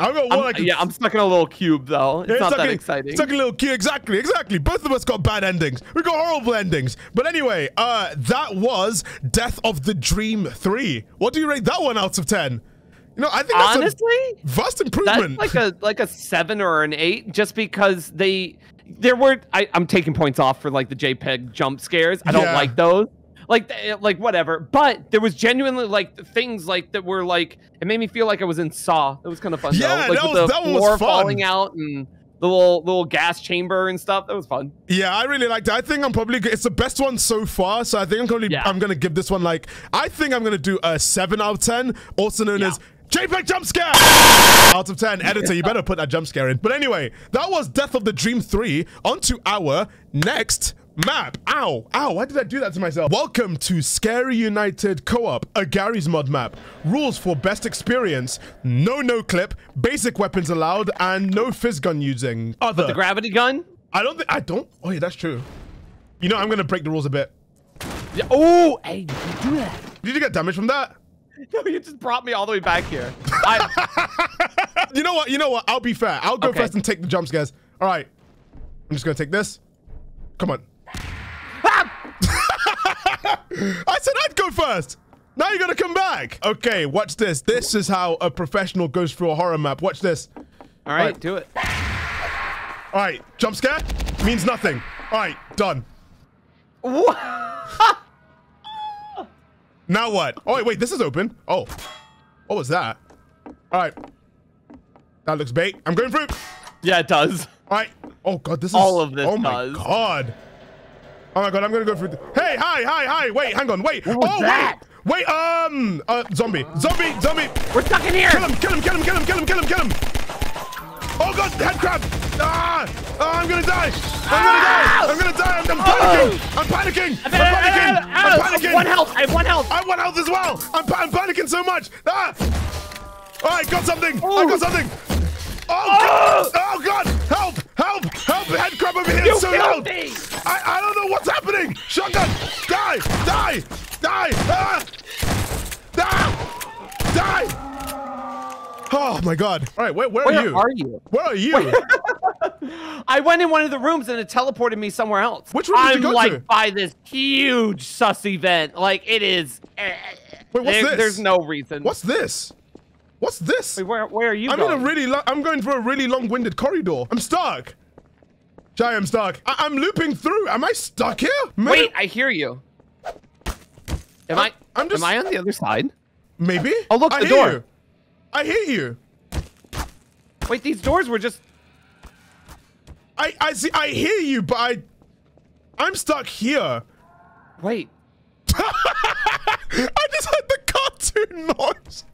I don't know what I can... Yeah, I'm stuck in a little cube, though. It's not that exciting. Stuck in a little cube. Exactly, exactly. Both of us got bad endings. We got horrible endings. But anyway, that was Death of the Dream 3. What do you rate that one out of 10? You know, I think that's honestly a vast improvement. That's like a 7 or an 8, just because there were... I'm taking points off for like the JPEG jump scares. I don't like those. Like whatever. But there was genuinely like things like that were like, it made me feel like I was in Saw. That was kind of fun. Yeah, though. Like that was fun. Falling out and the little gas chamber and stuff. That was fun. Yeah, I really liked it. I think I'm probably, it's the best one so far. So I think I'm gonna give this one like, I think I'm gonna do a 7 out of 10, also known as JPEG jump scare out of 10. Editor, you better put that jump scare in. But anyway, that was Death of the Dream 3. On to our next map. Ow, ow, why did I do that to myself? Welcome to Scary United Co-op, a Garry's Mod map. Rules for best experience: no clip, basic weapons allowed, and no fizz gun using. Other. But the gravity gun? I don't. Oh yeah, that's true. You know, I'm gonna break the rules a bit. Yeah. Oh, hey, did you do that? Did you get damage from that? No, you just brought me all the way back here. You know what, I'll be fair. I'll go first and take the jump scares. All right, I'm just gonna take this. Come on. I said I'd go first. Now you gotta come back. Okay, watch this. This is how a professional goes through a horror map. Watch this. All right, do it. All right, jump scare means nothing. All right, done. What? Now what? Oh wait, this is open. Oh, what was that? All right, that looks bait. I'm going through. Yeah, it does. All right. Oh god, this is all of this. Oh my god. Oh my god, I'm gonna go through. Hey, hi, wait, hang on, wait. Wait, zombie. We're stuck in here. Kill him. Oh god, head crab. I'm gonna die. I'm gonna die. I'm panicking. I have one health. I have one health as well. I'm panicking so much. All right, got something. I got something. Oh god! Help! Head crab over here is so loud! I don't know what's happening! Shotgun! Die! Die! Oh my god. Alright, where are you? I went in one of the rooms and it teleported me somewhere else. Which room did you go to? I'm like by this huge sus event. Like it is... Wait, what's this? There's no reason. What's this? What's this? Wait, where are you going? I'm going for a really long-winded corridor. I'm stuck. Jai, I'm stuck. I'm looping through. Am I stuck here? Maybe... Wait, I hear you. Am I on the other side? Maybe. Oh, look, the door. I hear you. Wait, these doors were just... I see. I hear you, but I'm stuck here. Wait. I just heard the cartoon noise.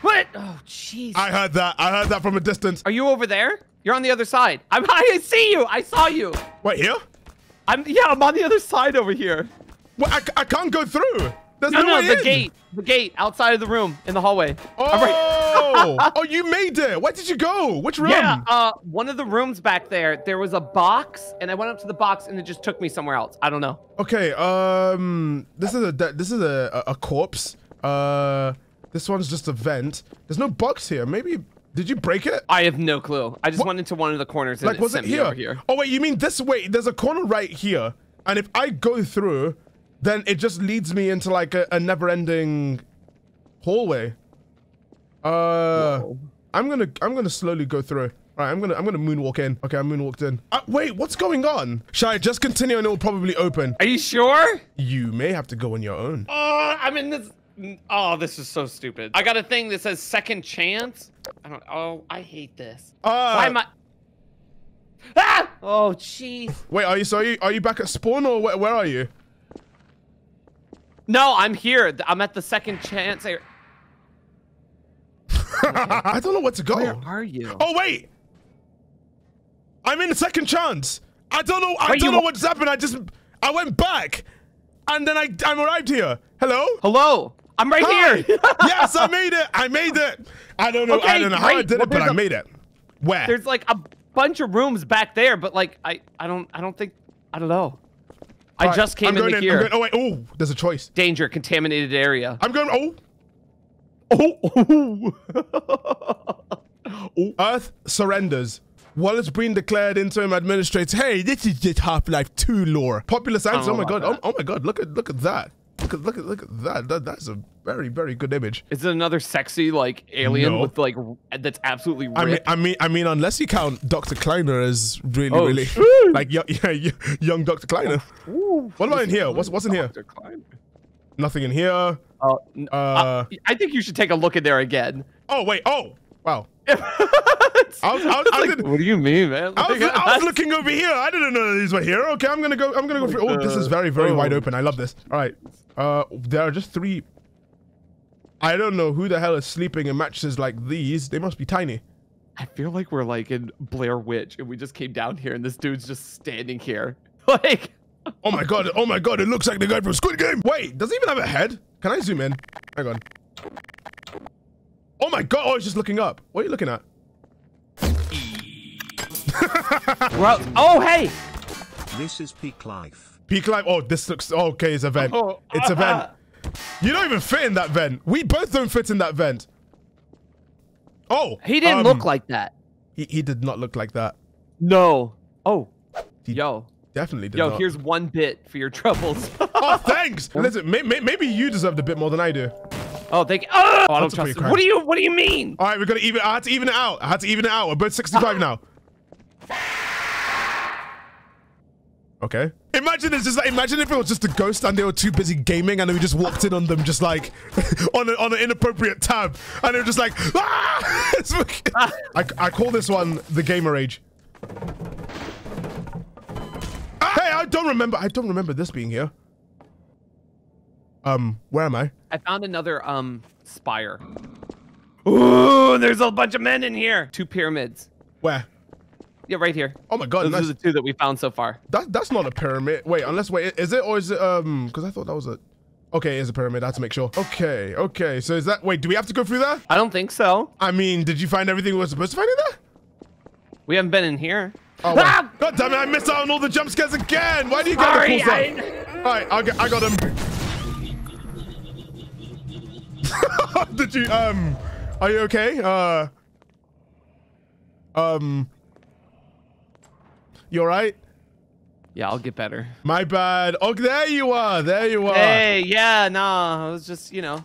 What? Oh, jeez. I heard that from a distance. Are you over there? You're on the other side. I see you. I saw you. Wait, here? I'm on the other side over here. Well, I can't go through. There's no way in. The gate outside of the room in the hallway. Oh, right. Oh, you made it. Where did you go? Which room? Yeah, one of the rooms back there. There was a box, and I went up to the box, and it just took me somewhere else. I don't know. Okay. This is a corpse. This one's just a vent. There's no box here. Maybe, did you break it? I have no clue. I just went into one of the corners and it sent me over here. Oh wait, you mean this way? There's a corner right here. And if I go through, then it just leads me into like a never-ending hallway. I'm gonna slowly go through. All right, I'm gonna moonwalk in. Okay, I moonwalked in. Wait, what's going on? Shall I just continue and it will probably open? Are you sure? You may have to go on your own. Oh, I'm in this. Oh, this is so stupid. I got a thing that says second chance. I hate this. Why am I? Ah! Oh, jeez. Wait, are you back at spawn or where are you? No, I'm here. I'm at the second chance. I don't know where to go. Where are you? Oh, wait. I'm in the second chance. I don't know. I don't know what's happened. I went back and then I arrived here. Hello? Hello. I'm right here. Yes, I made it. I made it. I don't know how I did it, but I made it. Where? There's like a bunch of rooms back there, but like I don't know. All right, just came in here. Oh, there's a choice. Danger, contaminated area. I'm going. Oh. Oh. Oh. Earth surrenders. While it's being declared, interim administrates. Hey, this is just Half-Life 2 lore. Popular science. Oh my god. Oh my god. Look at that. Look at that. That's a very good image. Is it another sexy like alien with like that's absolutely ripped? I mean, unless you count Dr. Kleiner as really like young Dr. Kleiner. Ooh, what about in here? What's in here? Nothing in here. I think you should take a look in there again. Oh wait. Oh wow. I was like, what do you mean, man? I was looking over here. I didn't know these were here. Okay, I'm gonna go for. Oh, this is very wide open. I love this. All right. There are just three. I don't know who the hell is sleeping in mattresses like these. They must be tiny. I feel like we're like in Blair Witch, and we just came down here, and this dude's just standing here. Like, oh my god, it looks like the guy from Squid Game. Wait, does he even have a head? Can I zoom in? Hang on. Oh my god, oh, he's just looking up. What are you looking at? Well, oh hey! This is peak life. Peak life. Oh, this looks okay. It's a vent. Oh, it's a vent. You don't even fit in that vent. We both don't fit in that vent. Oh. He didn't look like that. He did not look like that. No. Oh. Yo. Definitely did. Yo, not. Here's one bit for your troubles. Oh, thanks. Listen, maybe you deserved a bit more than I do. Oh, thank you. Oh, I don't trust you. What do you mean? All right, we're gonna even. I had to even it out. We're both 65 now. Okay. Imagine it's just like, imagine if it was just a ghost and they were too busy gaming and then we just walked in on them just like on an inappropriate tab and they were just like, ah! I call this one the gamer age. Hey, I don't remember this being here. Where am I? I found another spire. Ooh, there's a bunch of men in here. Two pyramids. Where? Yeah, right here. Oh my god, those are the two that we found so far. That's not a pyramid. Wait, is it or is it because I thought that was a okay, it's a pyramid. I have to make sure. Okay. So is that wait, do we have to go through that? I don't think so. I mean, did you find everything we were supposed to find in there? We haven't been in here. Oh well. Ah! God damn it, I missed out on all the jump scares again. Why do you Sorry, get the cool stuff? Alright, I got him. Did you are you okay? You all right? Yeah, I'll get better. My bad. Oh, there you are. Hey, yeah, nah. I was just, you know.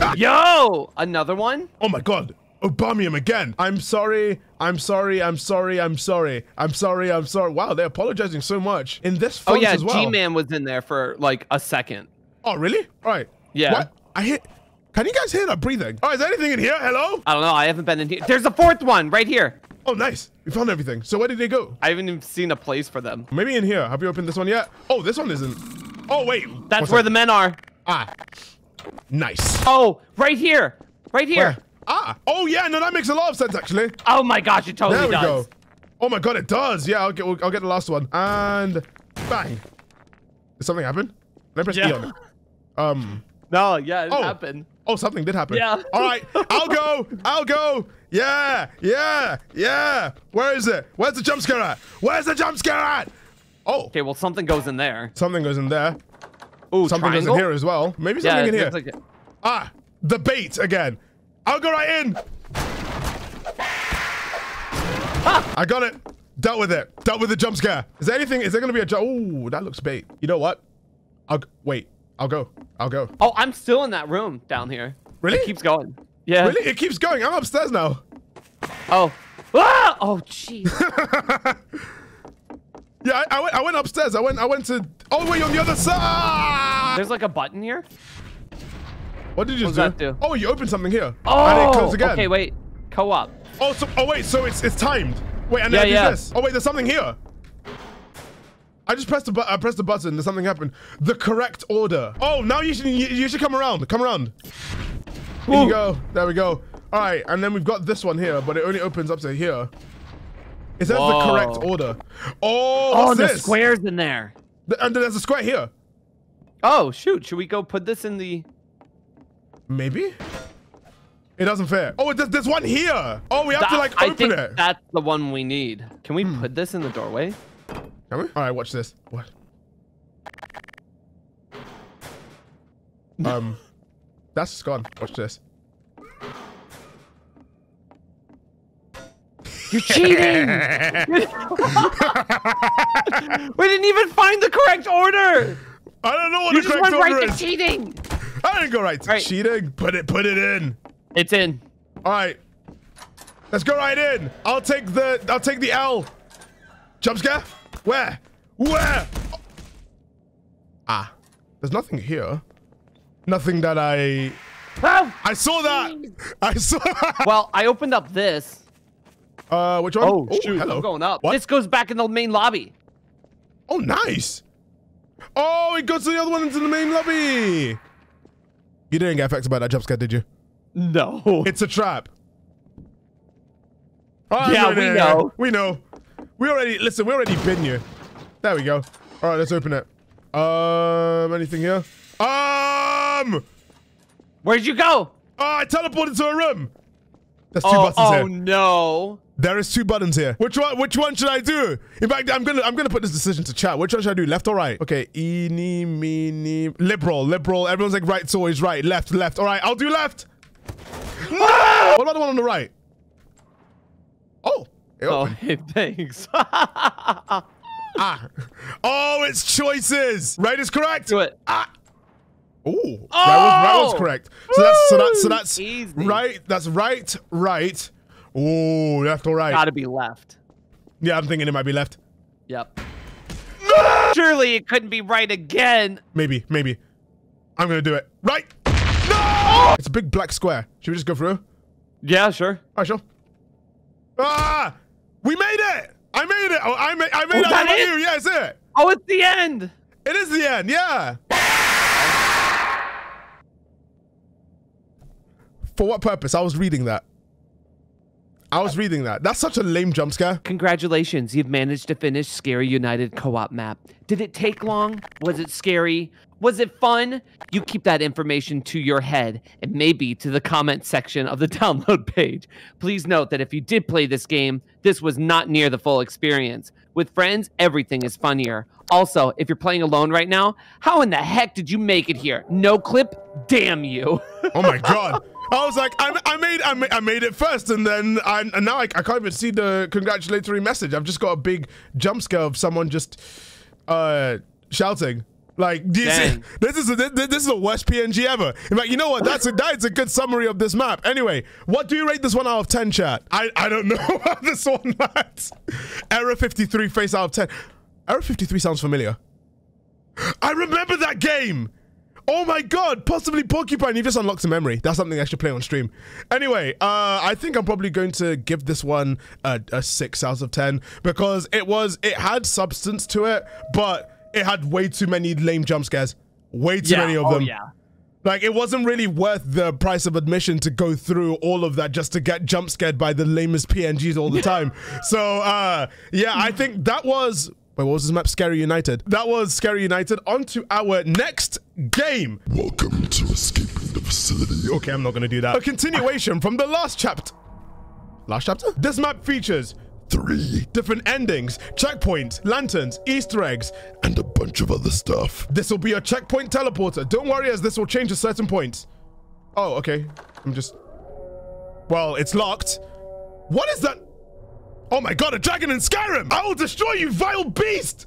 Ah! Yo, another one? Oh my god. Obamium again. I'm sorry. Wow, they're apologizing so much in this font as well. Oh yeah, G-Man was in there for like a second. Oh, really? All right. Yeah. What? Can you guys hear that breathing? Oh, is there anything in here? Hello? I don't know. I haven't been in here. There's a fourth one right here. Oh, nice. We found everything. So where did they go? I haven't even seen a place for them. Maybe in here. Have you opened this one yet? Oh, this one isn't. Oh, wait. That's where the men are. Ah. Nice. Oh, right here. Right here. Where? Ah. Oh, yeah. No, that makes a lot of sense, actually. Oh, my gosh. It totally does. There we go. Oh, my God. It does. Yeah, I'll get the last one. And bang. Did something happen? Let me press E on it. No, yeah, it happened. Oh, something did happen. Yeah. All right. I'll go. Yeah. Where is it? Where's the jump scare at? Oh. Okay, well, something goes in there. Ooh, something goes in here as well. Maybe something in here. Like ah, the bait again. I'll go right in. Ah. I got it. Dealt with it. Dealt with the jump scare. Is there anything? Is there going to be a jump? Ooh, that looks bait. You know what? I'll go. Oh, I'm still in that room down here. Really? It keeps going. Yeah. Really? It keeps going. I'm upstairs now. Oh. Ah! Oh, jeez. Yeah, I went upstairs. I went to... Oh, wait, on the other side! There's like a button here. What did you just do? What does that do? Oh, you opened something here. Oh! And it closed again. Okay, wait. Co-op. Oh, so, wait. So it's timed. Wait, and then I do this. Oh, wait, there's something here. I just pressed the button. There's something happened. The correct order. Oh, now you should come around. Ooh. Here you go. There we go. All right, and then we've got this one here, but it only opens up to here. Is that the correct order? Oh, what's this? The square's in there. And there's a square here. Oh shoot! Should we go put this in the? Maybe. It doesn't fit. Oh, there's one here. Oh, we have to like open it. That's the one we need. Can we put this in the doorway? Can we? All right, watch this. What? That's just gone. Watch this. You're cheating! We didn't even find the correct order! I don't know what the correct order is. You just went right to cheating! I didn't go right to cheating. Put it in. It's in. All right. Let's go right in. I'll take the L. Jump scare? Where? Where? Oh. Ah. There's nothing here. Nothing that I... Oh, I saw that. I saw that. Well, I opened up this. Which one? Oh, shoot. Hello. I'm going up. What? This goes back in the main lobby. Oh, nice. Oh, it goes to the other one into the main lobby. You didn't get affected by that jump scare, did you? No. It's a trap. Oh, yeah, we know. We know. We already, listen, we already been here. There we go. All right, let's open it. Anything here? Where'd you go? Oh, I teleported to a room. There's two buttons here. Oh no. There is two buttons here. Which one should I do? In fact, I'm gonna put this decision to chat. Which one should I do? Left or right? Okay. Eeny, meeny, liberal, liberal. Everyone's like right's always right. Left, left. All right, I'll do left. No! What about the one on the right? Oh. It opened. Thanks. Ah. Oh, it's choices. Right is correct. Do it. Ah. Ooh, oh, that was correct. So that's easy. Right. That's right, right. Ooh, left or right? Gotta be left. Yeah, I'm thinking it might be left. Yep. No! Surely it couldn't be right again. Maybe, maybe. I'm gonna do it. Right. No! It's a big black square. Should we just go through? Yeah, sure. All right, sure. Ah, we made it. I made it. Oh, I made it. Is that it? Yeah, it's it. Oh, it's the end. It is the end. Yeah. For what purpose? I was reading that. I was reading that. That's such a lame jump scare. Congratulations, you've managed to finish Scary United Co-op map. Did it take long? Was it scary? Was it fun? You keep that information to your head and maybe to the comment section of the download page. Please note that if you did play this game, this was not near the full experience. With friends, everything is funnier. Also, if you're playing alone right now, how in the heck did you make it here? No clip? Damn you. Oh my God. I was like, I made it first, and then and now I can't even see the congratulatory message. I've just got a big jump scare of someone just shouting. Like, this is the worst PNG ever. In fact, you know what? That's a good summary of this map. Anyway, what do you rate this 1 out of 10, chat? I don't know about this one. Error 53, face out of 10. Error 53 sounds familiar. I remember that game. Oh my God, possibly Porcupine. You just unlocked a memory. That's something I should play on stream. Anyway, I think I'm probably going to give this one a 6 out of 10 because it had substance to it, but it had way too many lame jump scares. Way too many of them. Yeah. Like, it wasn't really worth the price of admission to go through all of that just to get jump scared by the lamest PNGs all the time. So, yeah, I think that was... Wait, what was this map? Scary United. That was Scary United. On to our next game. Welcome to Escaping the Facility. Okay, I'm not gonna do that. A continuation from the last chapter. Last chapter? This map features 3 different endings, checkpoints, lanterns, Easter eggs, and a bunch of other stuff. This will be a checkpoint teleporter. Don't worry, as this will change at certain points. Oh, okay. I'm just... Well, it's locked. What is that? Oh my God, a dragon in Skyrim! I will destroy you, vile beast!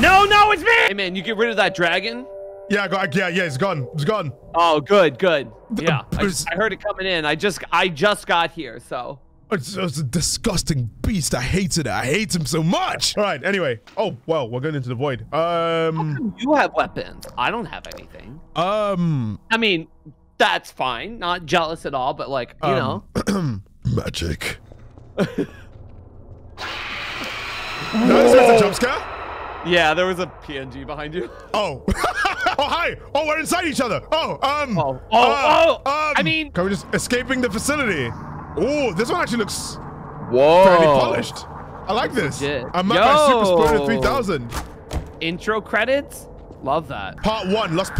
No, no, it's me! Hey man, you get rid of that dragon? Yeah, yeah, it's gone. It's gone. Oh, good, good. Yeah, I heard it coming in. I just got here, so. It's a disgusting beast. I hated it. I hate him so much. All right, anyway. Oh, well, we're going into the void. How come you have weapons? I don't have anything. I mean, that's fine. Not jealous at all, but like, you know. Magic. That's a jump scare? Yeah, there was a PNG behind you. Oh. Oh, hi. Oh, we're inside each other. I mean, can we just escaping the facility? Oh, this one actually looks fairly polished. I like this. I'm map by Super Splendid 3000. Intro credits? Love that. Part 1. Lost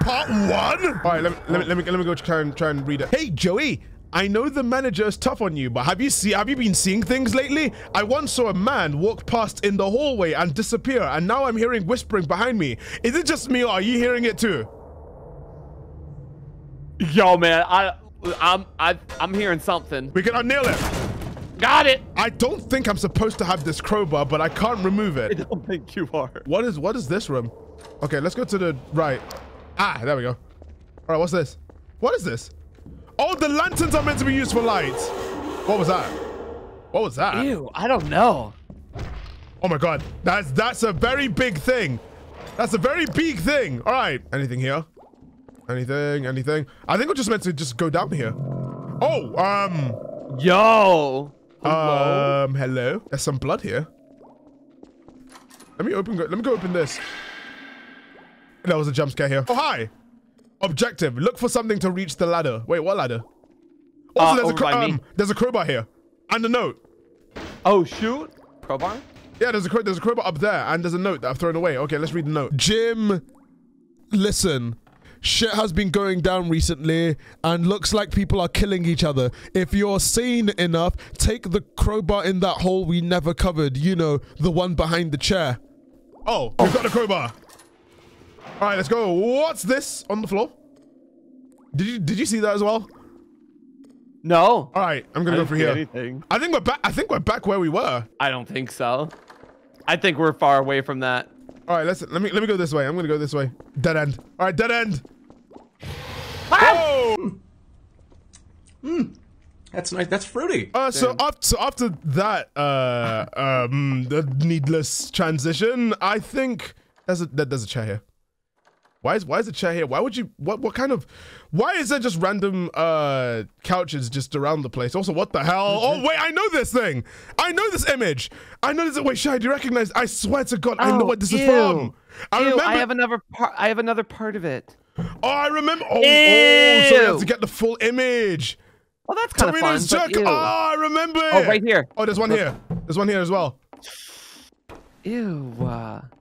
Part 1? All right, let me go try and read it. Hey, Joey. I know the manager is tough on you, but have you been seeing things lately? I once saw a man walk past in the hallway and disappear, and now I'm hearing whispering behind me. Is it just me, or are you hearing it too? Yo, man, I'm hearing something. We can unnail it. Got it. I don't think I'm supposed to have this crowbar, but I can't remove it. I don't think you are. What is this room? Okay, let's go to the right. Ah, there we go. All right, what's this? What is this? Oh, the lanterns are meant to be used for lights. What was that? What was that? Ew, I don't know. Oh my God, that's a very big thing. That's a very big thing. All right, anything here? Anything? I think we're just meant to just go down here. Oh, Yo. Hello? Hello? There's some blood here. Let me go open this. That was a jump scare here. Oh, hi. Objective, look for something to reach the ladder. Wait, what ladder? Also, there's a crowbar here. And a note. Oh, shoot. Crowbar? Yeah, there's a crowbar up there, and there's a note that I've thrown away. Okay, let's read the note. Jim, listen. Shit has been going down recently and looks like people are killing each other. If you're sane enough, take the crowbar in that hole we never covered. You know, the one behind the chair. Oh, we've got a crowbar. All right, let's go. What's this on the floor? Did you see that as well? No. All right, I'm gonna go for here. Anything. I think we're back where we were. I don't think so. I think we're far away from that. All right, let me go this way. I'm gonna go this way. Dead end. All right, dead end. Ah! Whoa! That's nice. That's fruity. So after that the needless transition, I think there's a chair here. Why is the chair here? Why would you why is there just random couches just around the place? Also, what the hell? Oh wait, I know this thing. I know this image. I know this. Wait, Shia, do you recognize? I swear to God, I know what this is from. I have another part of it. Oh, I remember. Oh, so you have to get the full image. Well, that's kind of fun. But ew. Oh, I remember. Oh, right here. Oh, there's one here. There's one here as well. Ew,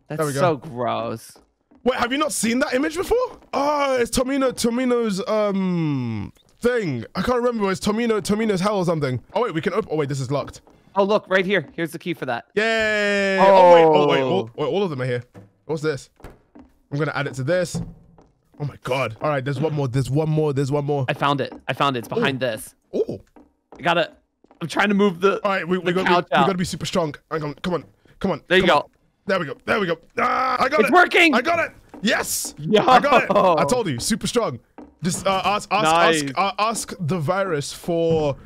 that's so gross. Wait, have you not seen that image before? Oh, it's Tomino's thing. I can't remember. It's Tomino's hell or something. Oh wait, we can open. Oh wait, this is locked. Oh look, right here. Here's the key for that. Yay! Oh wait, all of them are here. What's this? I'm gonna add it to this. Oh my God! All right, there's one more. I found it. It's behind this. Oh! I'm trying to move the. All right, we gotta be super strong. Come on. There you go. There we go. Ah, I got it. It's working. I got it. Yes. Yo. I got it. I told you, super strong. Just ask the virus for.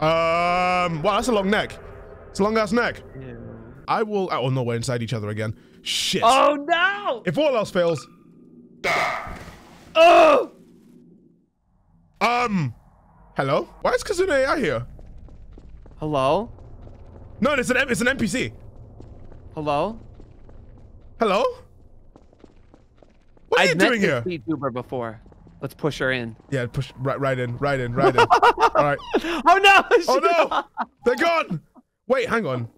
Wow, that's a long neck. It's a long ass neck. Yeah. Oh no, we're inside each other again. Shit. Oh no. If all else fails. Oh. Hello. Why is Kazuna AI here? Hello. No, it's an NPC. Hello. Hello? What are you doing here? I've met this VTuber before. Let's push her in. Yeah, push right in. All right. Oh no! Oh no! They're gone! Wait, hang on.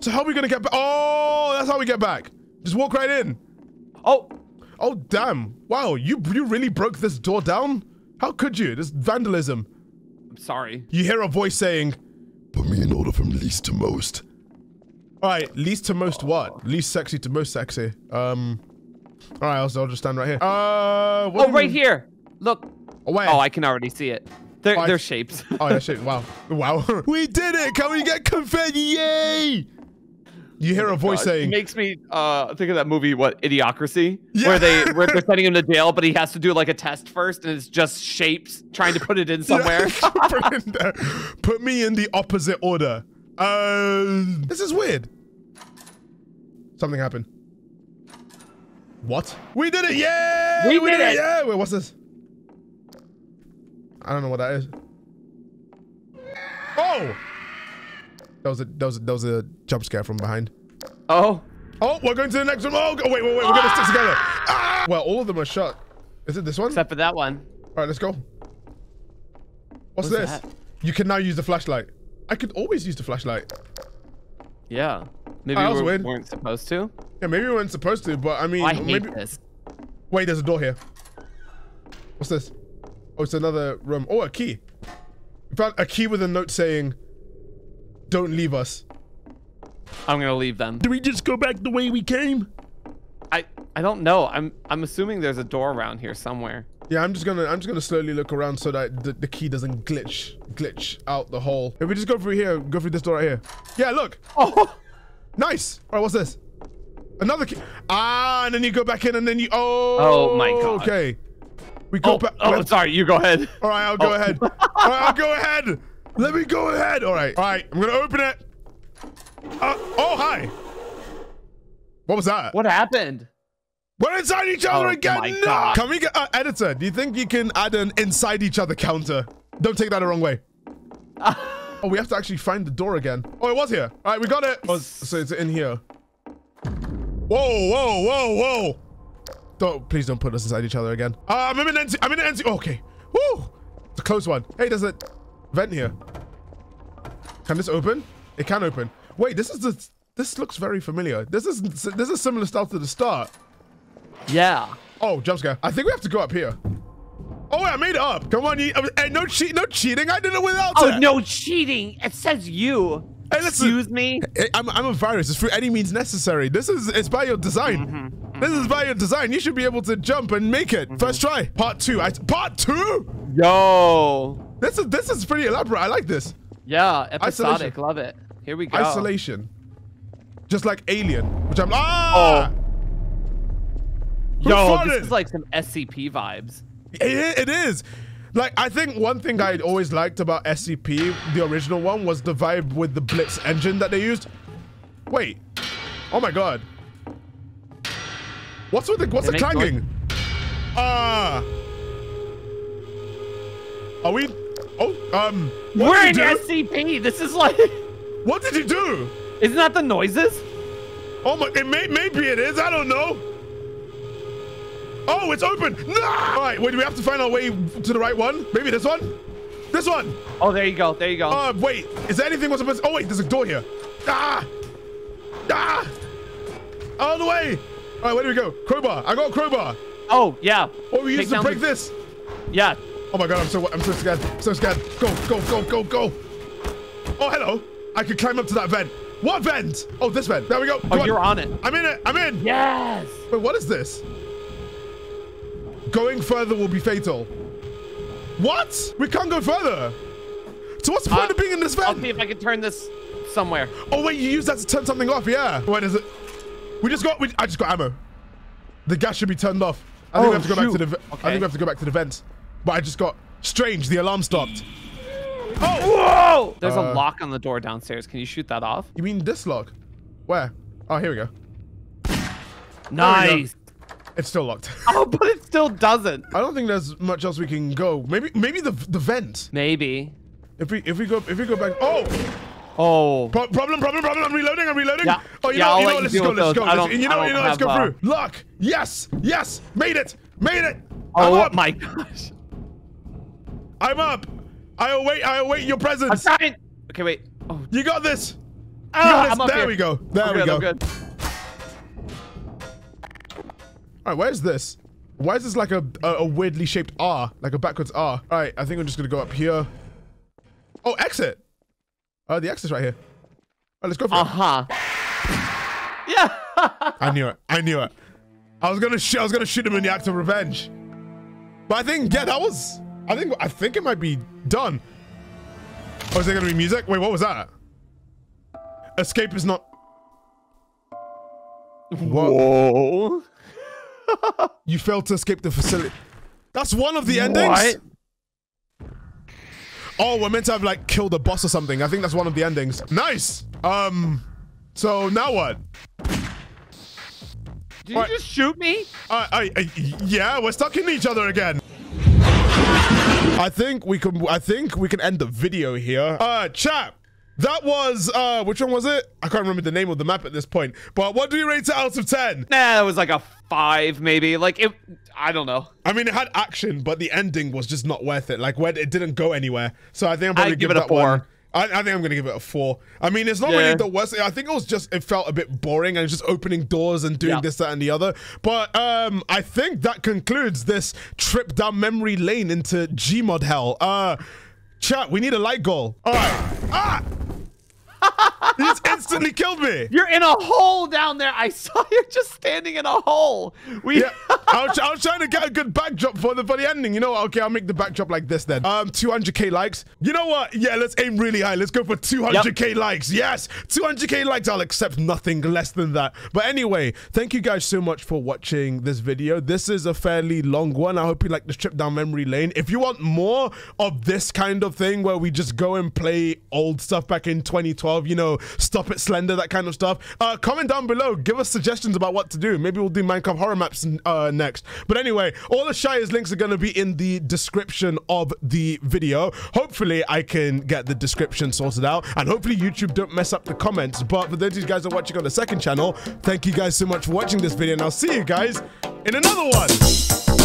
So how are we gonna get back? Oh, that's how we get back. Just walk right in. Oh damn. Wow, you really broke this door down? How could you? This vandalism. I'm sorry. You hear a voice saying, put me in order from least to most. All right, least to most what? Least sexy to most sexy. All right, I'll just stand right here. Right here. Look. Oh, wait. Oh, I can already see it. They're shapes. Oh, they're shapes. Wow. We did it. Can we get confetti? Yay! You hear a voice saying. It makes me think of that movie, Idiocracy? Yeah. Where they're sending him to jail, but he has to do like a test first, and it's just shapes trying to put it in somewhere. Yeah. Put me in the opposite order. This is weird. Something happened. What? We did it! Yeah! We did it! Yeah! Wait, what's this? I don't know what that is. Oh! That was a jump scare from behind. Oh. Oh, we're going to the next one. Oh, wait. We're gonna stick together. Ah! Well, all of them are shut. Is it this one? Except for that one. All right, let's go. What's this? That? You can now use the flashlight. I could always use the flashlight. Yeah. Maybe we weren't supposed to. Yeah, maybe we weren't supposed to, but I mean... Oh, I hate this. Wait, there's a door here. What's this? Oh, it's another room. Oh, a key. We found a key with a note saying, don't leave us. I'm going to leave them. Do we just go back the way we came? I don't know. I'm assuming there's a door around here somewhere. Yeah, I'm just gonna slowly look around so that the key doesn't glitch out the hole. If we just go through here, go through this door right here. Yeah, look. Oh, nice. All right, what's this? Another key. Ah, and then you go back in, and then you. Oh. Oh my God. Okay. We go back. Oh, sorry. You go ahead. All right, I'll go ahead. All right, I'll go ahead. Let me go ahead. All right. I'm gonna open it. Oh, hi. What was that? What happened? We're inside each other again. No. Can we get editor? Do you think you can add an inside each other counter? Don't take that the wrong way. Oh, we have to actually find the door again. Oh, it was here. All right, we got it. Oh, so it's in here. Whoa. Please don't put us inside each other again. I'm in an empty. Okay. Woo. It's a close one. Hey, there's a vent here. Can this open? It can open. Wait, this looks very familiar. This is similar stuff to the start. Yeah. Oh, jump scare. I think we have to go up here. Oh, wait, I made it up. Come on. Hey, no cheating. I did it without it. Oh, no cheating. It says you. Hey, listen, excuse me. I'm a virus. It's through any means necessary. It's by your design. Mm-hmm. This is by your design. You should be able to jump and make it. Mm-hmm. First try. Part 2. Part 2? Yo. This is pretty elaborate. I like this. Yeah, episodic. Isolation. Love it. Here we go. Isolation. Just like Alien, which I'm... Ah! Oh. Yo, this is like some SCP vibes. It is. Like, I think one thing I'd always liked about SCP, the original one, was the vibe with the Blitz engine that they used. Wait. Oh my God. What's the clanging? Ah. Are we? We're in SCP. This is like. What did you do? Isn't that the noises? Oh my! Maybe it is. I don't know. Oh, it's open! No! All right, wait, do we have to find our way to the right one? Maybe this one? This one! Oh, there you go. Wait, is there anything we're supposed to... Oh, wait, there's a door here. Ah! All the way! All right, where do we go? Crowbar, I got a crowbar. Oh, yeah. What we use to break this? Yeah. Oh my God, I'm so scared, Go. Oh, hello. I could climb up to that vent. What vent? Oh, this vent, there we go. Come on. You're on it. I'm in. Yes! Wait, what is this? Going further will be fatal. What? We can't go further. So what's the point of being in this vent? I'll see if I can turn this somewhere. Oh wait, you use that to turn something off, yeah. Where is it? I just got ammo. The gas should be turned off. I think we have to go back to the vent. But I just got strange, the alarm stopped. Oh! Whoa! There's a lock on the door downstairs. Can you shoot that off? You mean this lock? Where? Oh, here we go. Nice. It's still locked. Oh, but it still doesn't. I don't think there's much else we can go. Maybe the vent. Maybe. If we go back. Oh. Problem. I'm reloading. Yeah. Oh, you know what? Let's go. Let's go through. Lock. Yes. Made it. Oh my gosh. I'm up. I await your presence. I'm trying. Okay, wait. Oh. You got this. There we go. I'm good. All right, where's this? Why is this like a weirdly shaped R, like a backwards R? All right, I think I'm just gonna go up here. Oh, exit. The exit's right here. All right, let's go for it. Yeah. I knew it. I was gonna shoot him in the act of revenge. But I think, yeah, that was. I think it might be done. Oh, is there gonna be music? Wait, what was that? Escape is not. Whoa. You failed to escape the facility. That's one of the endings? What? Oh, we're meant to have like killed a boss or something. I think that's one of the endings. Nice. So now what? Did you just shoot me? Yeah, we're stuck in each other again. I think we can end the video here. Chat. That was, which one was it? I can't remember the name of the map at this point, but what do you rate it out of 10? Nah, it was like a 5 maybe. Like, I don't know. I mean, it had action, but the ending was just not worth it. Like, it didn't go anywhere. So I think I'm going to give it a 4. I think I'm going to give it a 4. I mean, it's not really the worst. I think it was just, it felt a bit boring and just opening doors and doing this, that, and the other. But I think that concludes this trip down memory lane into Gmod hell. Chat, we need a light goal. All right. Ah! You just instantly killed me. You're in a hole down there. I saw you just standing in a hole. I was trying to get a good backdrop for the ending. You know what? Okay, I'll make the backdrop like this then. 200K likes. You know what? Yeah, let's aim really high. Let's go for 200K likes. Yes, 200K likes. I'll accept nothing less than that. But anyway, thank you guys so much for watching this video. This is a fairly long one. I hope you like this trip down memory lane. If you want more of this kind of thing where we just go and play old stuff back in 2012, you know, Stop It Slender, that kind of stuff, comment down below. Give us suggestions about what to do. Maybe we'll do Minecraft horror maps next. But anyway, all the Shia's links are going to be in the description of the video. Hopefully I can get the description sorted out, and hopefully YouTube don't mess up the comments. But for those of you guys that are watching on the second channel, thank you guys so much for watching this video, and I'll see you guys in another one.